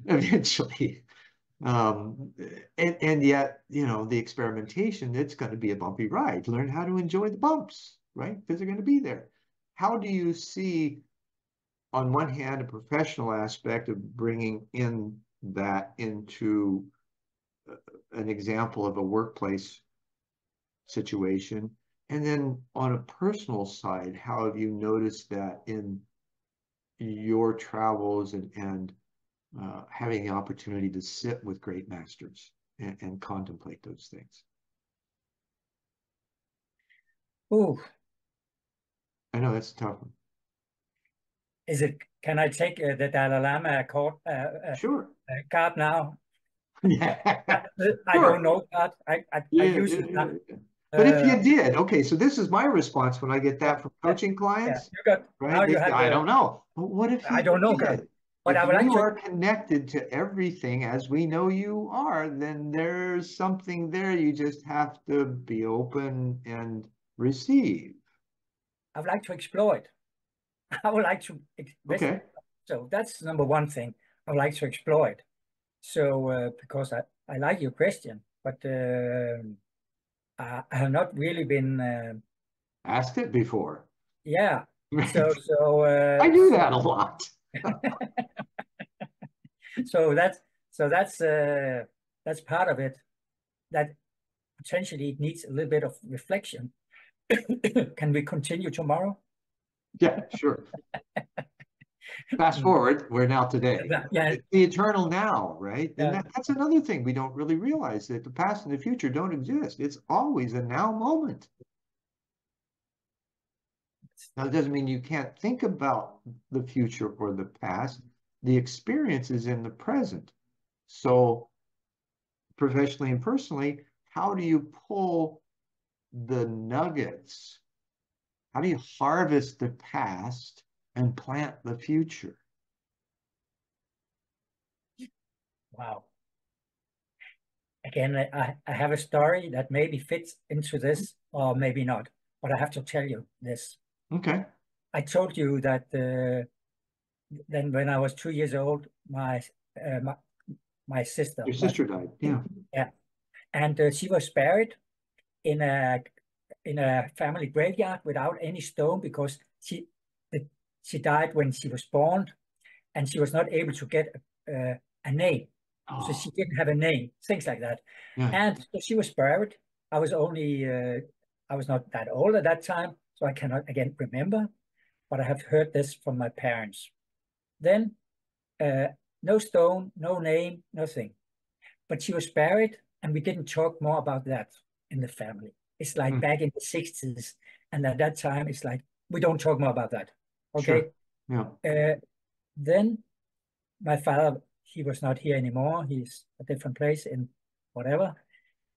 eventually. Um, and, and yet, you know, the experimentation, it's going to be a bumpy ride. Learn how to enjoy the bumps, right, because they're going to be there. How do you see, on one hand, a professional aspect of bringing in that into an example of a workplace situation, and then on a personal side, how have you noticed that in your travels and, and uh, having the opportunity to sit with great masters and, and contemplate those things? Oh, I know that's a tough one. Is it? Can I take uh, the Dalai Lama card? Uh, sure. Uh, card now. Yeah. I, I sure. don't know that. I, I, yeah, I use yeah, it. Yeah, yeah. But uh, if you did, okay. So this is my response when I get that from coaching clients. Yeah, you got, right? They, you I to, don't know. But what if you I don't know that? But if I would you like to... are connected to everything as we know you are, then there's something there. You just have to be open and receive. I would like to explore it. I would like to, okay. So that's number one thing. I would like to explore it. So, uh, because I, I like your question, but uh, I, I have not really been... Uh, asked it before. Yeah. So, so uh, I do that a lot. so that's, so that's, uh, that's part of it, that potentially it needs a little bit of reflection. Can we continue tomorrow? Yeah, sure. Fast forward, we're now today. Yeah. It's the eternal now, right? And yeah. that, that's another thing we don't really realize, that the past and the future don't exist. It's always a now moment. Now, it doesn't mean you can't think about the future or the past. The experience is in the present. So, professionally and personally, how do you pull the nuggets? How do you harvest the past and plant the future? Wow. Again, I, I have a story that maybe fits into this or maybe not, but I have to tell you this. Okay. I told you that uh, then when I was two years old, my uh, my, my sister. Your sister was, died, yeah. Yeah. And uh, she was buried in a in a family graveyard without any stone, because she she died when she was born, and she was not able to get uh, a name. Oh. So she didn't have a name, things like that. Yeah. And so she was buried. I was only, uh, I was not that old at that time, so I cannot again remember, but I have heard this from my parents. Then uh, no stone, no name, nothing. But she was buried, and we didn't talk more about that in the family. It's like mm. back in the sixties, and at that time, it's like, we don't talk more about that. Okay. Sure. Yeah. Uh, then my father, he was not here anymore. He's a different place in whatever.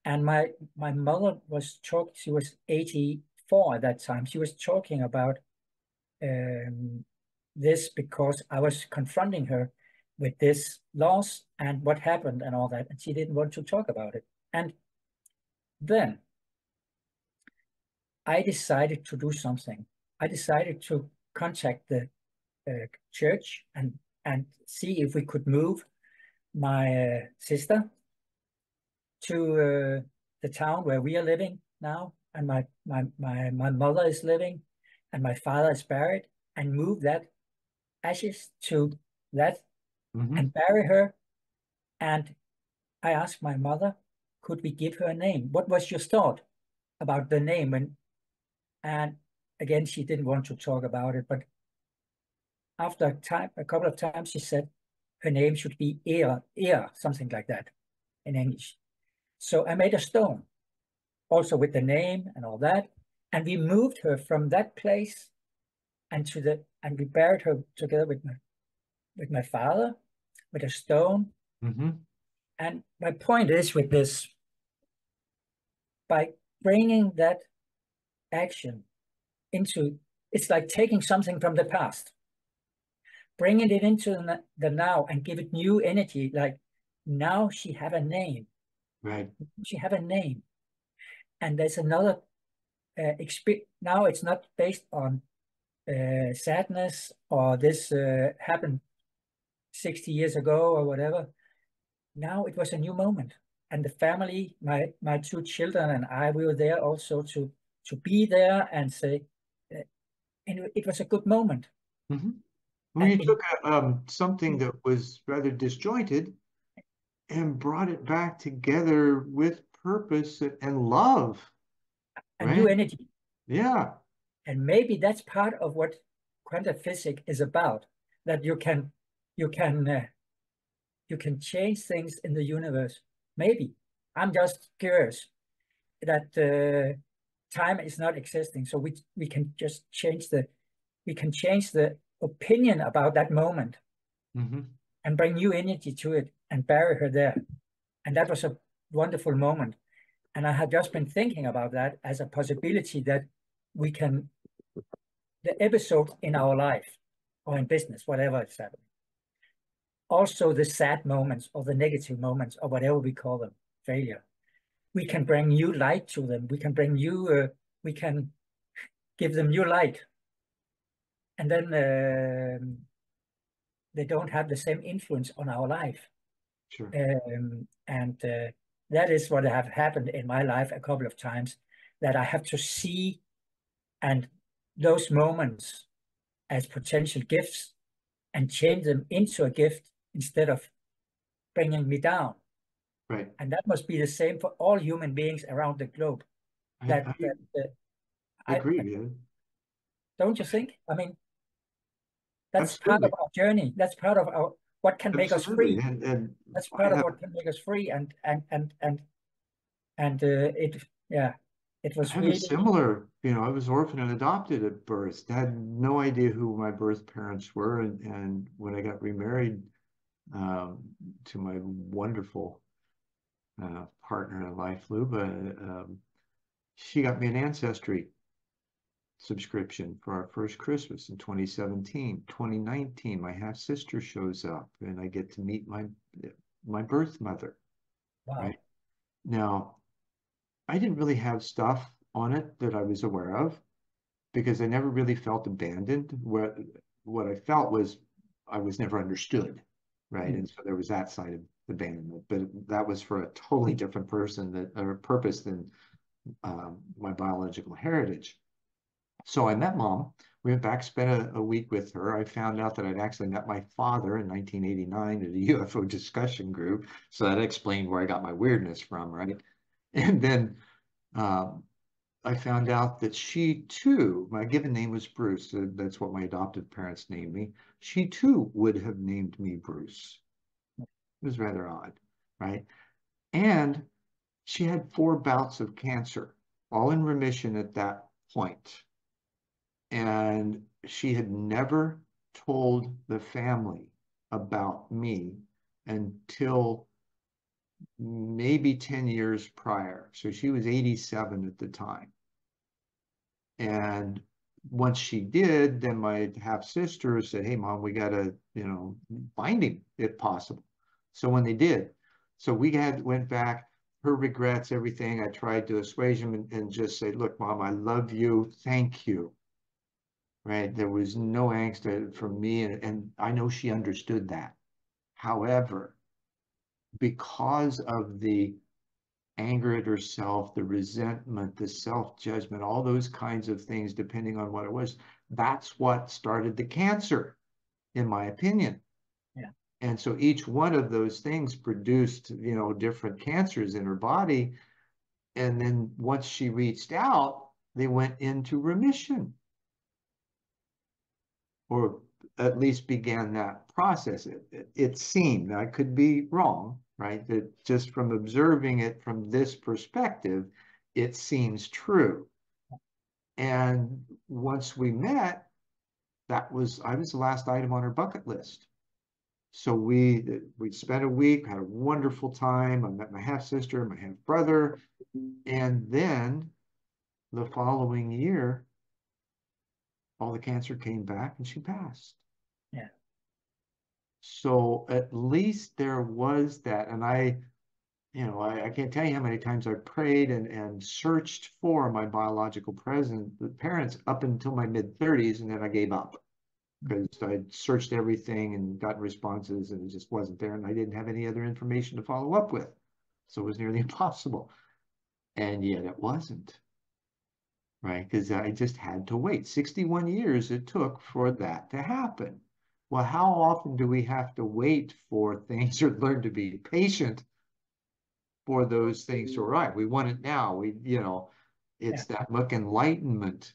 And my my mother was talking, she was eighty-four at that time. She was talking about um, this, because I was confronting her with this loss and what happened and all that. And she didn't want to talk about it. And then I decided to do something. I decided to contact the uh, church and and see if we could move my uh, sister to uh, the town where we are living now, and my, my my my mother is living, and my father is buried, and move that ashes to that mm-hmm. and bury her. And I asked my mother, could we give her a name? What was your thought about the name? And and again, she didn't want to talk about it, but after a time, a couple of times, she said her name should be Ea, Ea, something like that in English. So I made a stone, also with the name and all that, and we moved her from that place and to the and we buried her together with my with my father with a stone. Mm-hmm. And my point is with this, by bringing that action into, it's like taking something from the past, bringing it into the now and give it new energy. Like now she have a name, right? She have a name, and there's another uh, experience. Now it's not based on uh, sadness or this uh, happened sixty years ago or whatever. Now it was a new moment, and the family, my my two children and I, we were there also to to be there and say. And it was a good moment. Mm-hmm. Well, you it, took a, um, something that was rather disjointed and brought it back together with purpose and love. And right? New energy. Yeah. And maybe that's part of what quantum physics is about, that you can, you can, uh, you can change things in the universe. Maybe. I'm just curious that... Uh, time is not existing, so we we can just change the we can change the opinion about that moment mm-hmm. and bring new energy to it and bury her there. And that was a wonderful moment. And I had just been thinking about that as a possibility that we can, the episode in our life or in business, whatever it's happening, also the sad moments or the negative moments or whatever we call them, failure, we can bring new light to them. We can bring new, uh, we can give them new light. And then um, they don't have the same influence on our life. Sure. Um, and uh, that is what have happened in my life a couple of times, that I have to see and those moments as potential gifts and change them into a gift instead of bringing me down. Right. And that must be the same for all human beings around the globe. I, that, I, that, uh, I agree, I, man. Don't you think? I mean, that's Absolutely. Part of our journey. That's part of our what can Absolutely. Make us free. And, and that's part have... of what can make us free. And and and and and uh, it yeah, it was I really similar. You know, I was orphaned and adopted at birth. I had no idea who my birth parents were, and and when I got remarried um, to my wonderful uh, partner in life, Luba, um, she got me an ancestry subscription for our first Christmas in twenty seventeen. twenty nineteen, my half sister shows up, and I get to meet my my birth mother. Wow. Right? Now, I didn't really have stuff on it that I was aware of, because I never really felt abandoned. What what I felt was I was never understood, right? Mm-hmm. And so there was that side of abandonment, but that was for a totally different person that or purpose than um, my biological heritage. So I met Mom. We went back, spent a, a week with her. I found out that I'd actually met my father in nineteen eighty-nine at a U F O discussion group. So that explained where I got my weirdness from, right? And then um, I found out that she too, my given name was Bruce. Uh, that's what my adoptive parents named me. She too would have named me Bruce. It was rather odd, right? And she had four bouts of cancer, all in remission at that point. And she had never told the family about me until maybe ten years prior. So she was eighty-seven at the time. And once she did, then my half-sister said, hey, Mom, we got to, you know, find him if possible. So when they did, so we had went back, her regrets, everything. I tried to assuage him and, and just say, look, Mom, I love you. Thank you. Right? There was no angst from me. And, and I know she understood that. However, because of the anger at herself, the resentment, the self-judgment, all those kinds of things, depending on what it was, that's what started the cancer, in my opinion. Yeah. And so each one of those things produced, you know, different cancers in her body. And then once she reached out, they went into remission, or at least began that process. It, it, it seemed, I could be wrong, right? That just from observing it from this perspective, it seems true. And once we met, that was, I was the last item on her bucket list. So we, we spent a week, had a wonderful time. I met my half-sister, my half-brother. And then the following year, all the cancer came back and she passed. Yeah. So at least there was that. And I, you know, I, I can't tell you how many times I prayed and, and searched for my biological present, the parents up until my mid thirties. And then I gave up because I searched everything and got responses and it just wasn't there. And I didn't have any other information to follow up with. So it was nearly impossible. And yet it wasn't. Right? Because I just had to wait. sixty-one years it took for that to happen. Well, how often do we have to wait for things or learn to be patient for those things to arrive? We want it now. We, you know, it's yeah. that look enlightenment,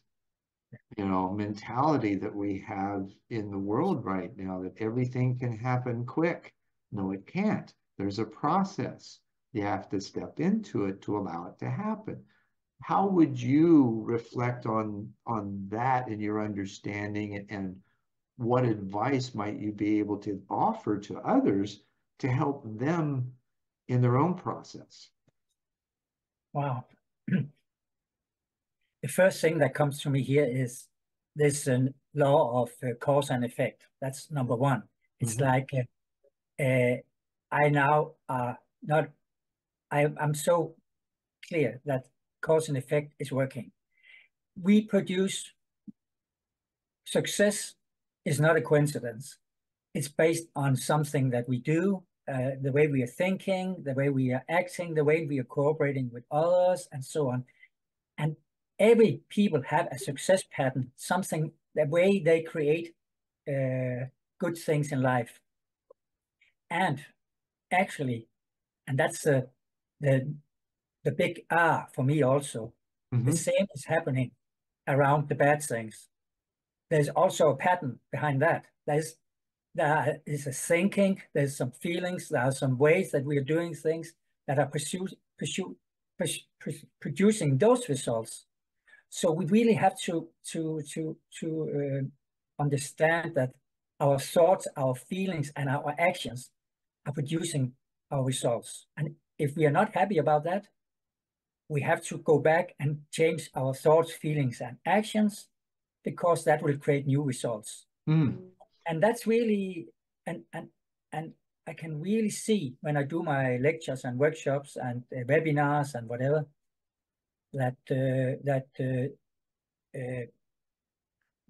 you know, mentality that we have in the world right now, that everything can happen quick. No, it can't. There's a process. You have to step into it to allow it to happen. How would you reflect on on that in your understanding and what advice might you be able to offer to others to help them in their own process? Wow. The first thing that comes to me here is this uh, law of uh, cause and effect. That's number one. It's mm-hmm. like uh, uh, I now are not, I, I'm so clear that cause and effect is working. We produce success is not a coincidence. It's based on something that we do, uh, the way we are thinking, the way we are acting, the way we are cooperating with others, and so on. And every people have a success pattern, something, the way they create uh, good things in life. And actually, and that's uh, the, the big R for me also, mm-hmm. the same is happening around the bad things. There's also a pattern behind that. There's, there is a thinking, there's some feelings, there are some ways that we are doing things that are pursued, pursued, producing those results. So we really have to to to to uh, understand that our thoughts, our feelings, and our actions are producing our results. And if we are not happy about that, we have to go back and change our thoughts, feelings, and actions, because that will create new results. Mm. And that's really and and and. I can really see when I do my lectures and workshops and uh, webinars and whatever, that uh, that uh, uh,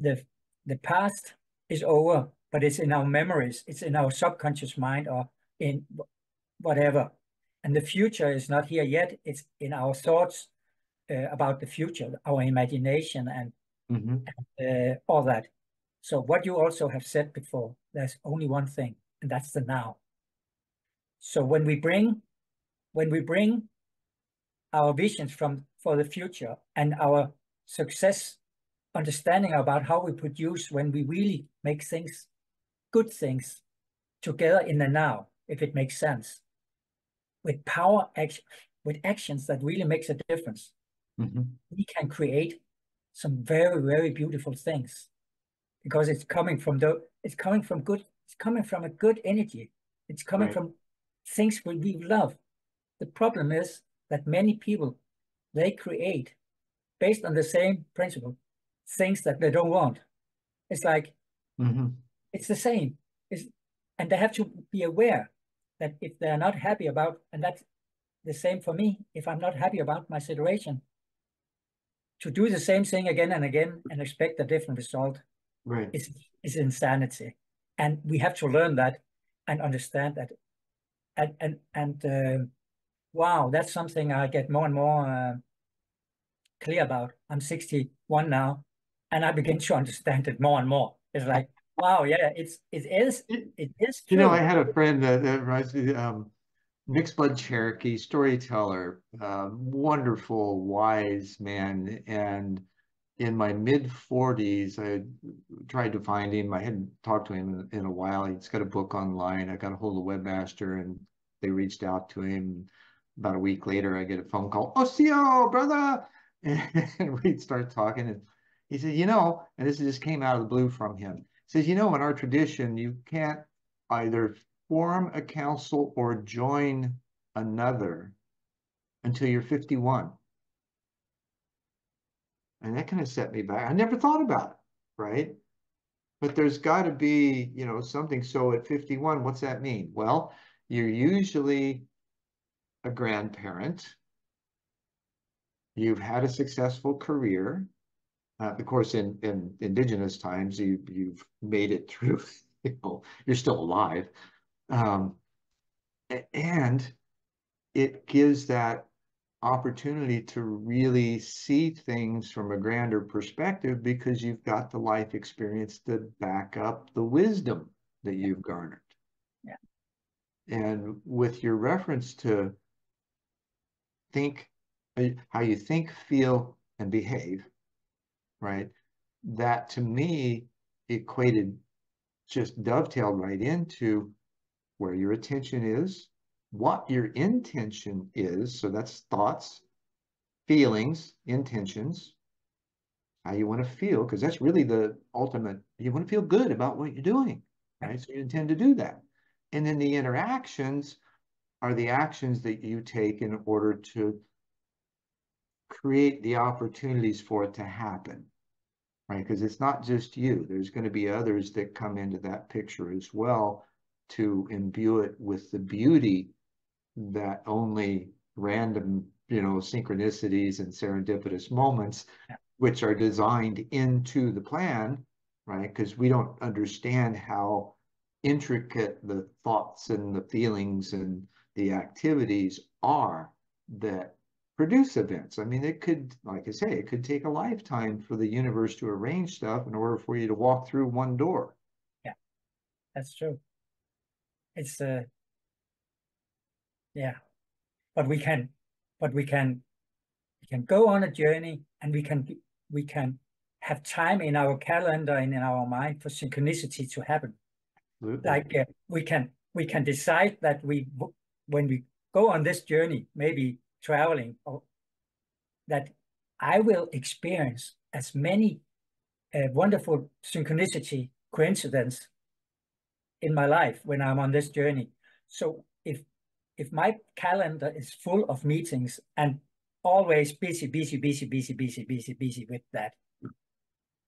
the the past is over, but it's in our memories, it's in our subconscious mind or in whatever, and the future is not here yet. It's in our thoughts uh, about the future, our imagination, and, mm-hmm. and uh, all that. So what you also have said before, there's only one thing, and that's the now. So when we bring, when we bring our visions from for the future and our success, understanding about how we produce when we really make things, good things, together in the now, if it makes sense, with power action, with actions that really makes a difference, mm-hmm. we can create some very, very beautiful things, because it's coming from the, it's coming from good. It's coming from a good energy. It's coming right. from things we love. The problem is that many people, they create, based on the same principle, things that they don't want. It's like, mm-hmm. it's the same. It's, and they have to be aware that if they're not happy about, and that's the same for me, if I'm not happy about my situation, to do the same thing again and again and expect a different result right. is, is insanity. And we have to learn that and understand that. And, and, and uh, wow, that's something I get more and more uh, clear about. I'm sixty-one now, and I begin to understand it more and more. It's like, wow, yeah, it's, it is, it, it is true. You know, I had a friend that, that reminds me, um, mixed blood Cherokee, storyteller, uh, wonderful, wise man. And in my mid forties, I tried to find him. I hadn't talked to him in, in a while. He's got a book online. I got a hold of Webmaster, and they reached out to him. About a week later, I get a phone call. Oh, see you, brother. And we'd start talking. And he said, you know, and this just came out of the blue from him. He says, you know, in our tradition, you can't either form a council or join another until you're fifty-one. And that kind of set me back. I never thought about it, right? But there's got to be, you know, something. So at fifty-one, what's that mean? Well, you're usually a grandparent. You've had a successful career. Uh, of course, in, in indigenous times, you, you've made it through. You know, you're still alive. Um, and it gives that opportunity to really see things from a grander perspective, because you've got the life experience to back up the wisdom that you've garnered. Yeah. And with your reference to think, how you think, feel, and behave, right? That to me equated, just dovetailed right into where your attention is, what your intention is. So that's thoughts, feelings, intentions, how you want to feel, because that's really the ultimate. You want to feel good about what you're doing, right? So you intend to do that. And then the interactions are the actions that you take in order to create the opportunities for it to happen, right? Because it's not just you. There's going to be others that come into that picture as well to imbue it with the beauty that only random, you know, synchronicities and serendipitous moments, which are designed into the plan, right? Because we don't understand how intricate the thoughts and the feelings and the activities are that produce events. I mean, it could, like I say, it could take a lifetime for the universe to arrange stuff in order for you to walk through one door. Yeah, that's true. It's, uh, yeah, but we can, but we can, we can go on a journey, and we can, we can have time in our calendar and in our mind for synchronicity to happen. Absolutely. Like uh, we can, we can decide that we, when we go on this journey, maybe traveling, or that I will experience as many uh, wonderful synchronicity coincidence in my life when I'm on this journey. So if if my calendar is full of meetings and always busy, busy, busy, busy, busy, busy, busy with that,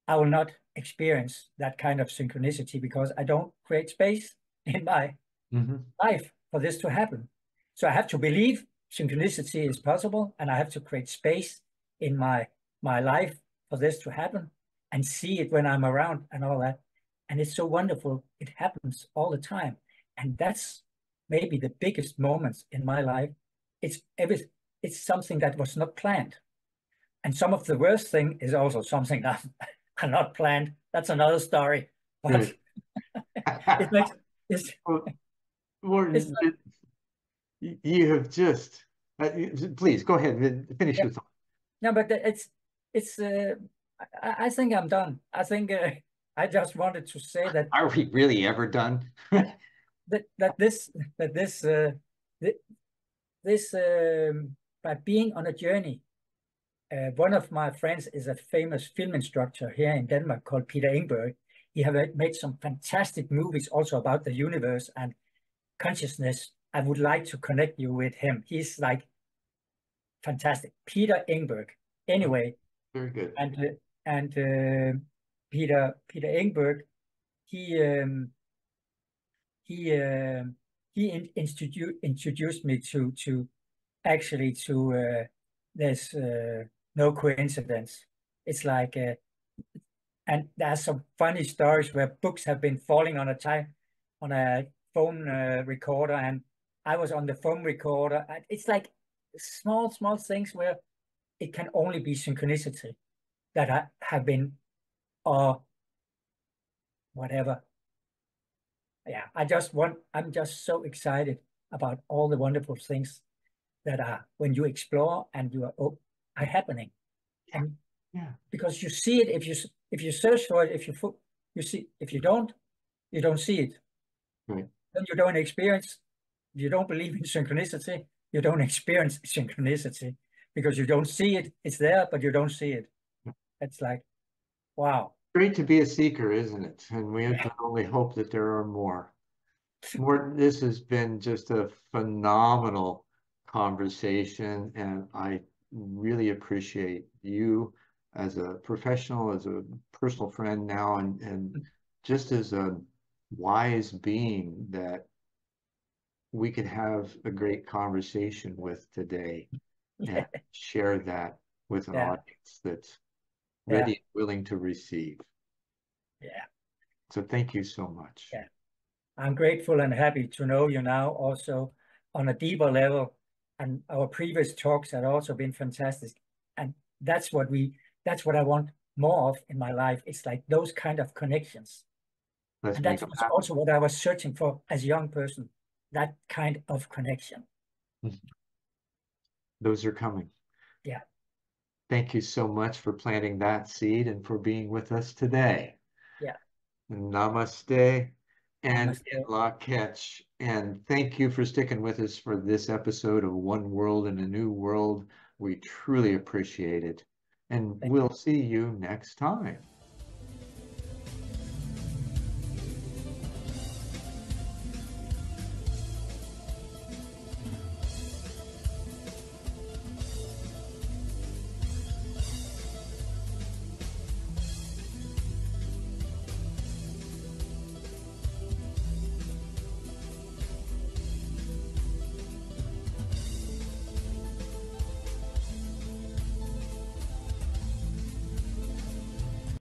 I will not experience that kind of synchronicity because I don't create space in my mm-hmm. life for this to happen. So I have to believe synchronicity is possible, and I have to create space in my my life for this to happen and see it when I'm around and all that. And it's so wonderful. It happens all the time. And that's maybe the biggest moments in my life. It's every, it's something that was not planned. And some of the worst thing is also something that are not planned. That's another story. But it makes, it's, well, Morten, it's not, you have just, uh, please go ahead and finish yeah. your thought. No, but it's, it's, uh, I, I think I'm done. I think uh, I just wanted to say that. Are we really ever done? that, that this, that this, uh, th this, um, by being on a journey, uh, one of my friends is a famous film instructor here in Denmark called Peter Engberg. He have made some fantastic movies also about the universe and consciousness. I would like to connect you with him. He's like fantastic. Peter Engberg. Anyway, very good. And uh, and uh, Peter Peter Engberg, he um, he uh, he in institute introduced me to to actually to uh, there's uh, no coincidence. It's like uh, and there's some funny stories where books have been falling on a time on a phone uh, recorder, and I was on the phone recorder. It's like small, small things where it can only be synchronicity that I have been, or whatever. Yeah, I just want, I'm just so excited about all the wonderful things that are, when you explore and you are, oh, are happening. And yeah, because you see it, if you, if you search for it, if you, you see, if you don't, you don't see it. Right. Then you don't experience. You don't believe in synchronicity, you don't experience synchronicity because you don't see it. It's there, but you don't see it. It's like, wow. Great to be a seeker, isn't it? And we can only hope that there are more. Morten, this has been just a phenomenal conversation, and I really appreciate you as a professional, as a personal friend now, and, and just as a wise being that we could have a great conversation with today and yeah. share that with an yeah. audience that's ready yeah. and willing to receive. Yeah. So thank you so much. Yeah. I'm grateful and happy to know you now also on a deeper level. And our previous talks have also been fantastic. And that's what we, that's what I want more of in my life. It's like those kind of connections. Let's and that was happen. Also what I was searching for as a young person. That kind of connection. Those are coming. Yeah. Thank you so much for planting that seed and for being with us today. Yeah. Namaste and Namaste. La Ketch. And thank you for sticking with us for this episode of One World in a New World. We truly appreciate it. and Thank we'll you. see you next time.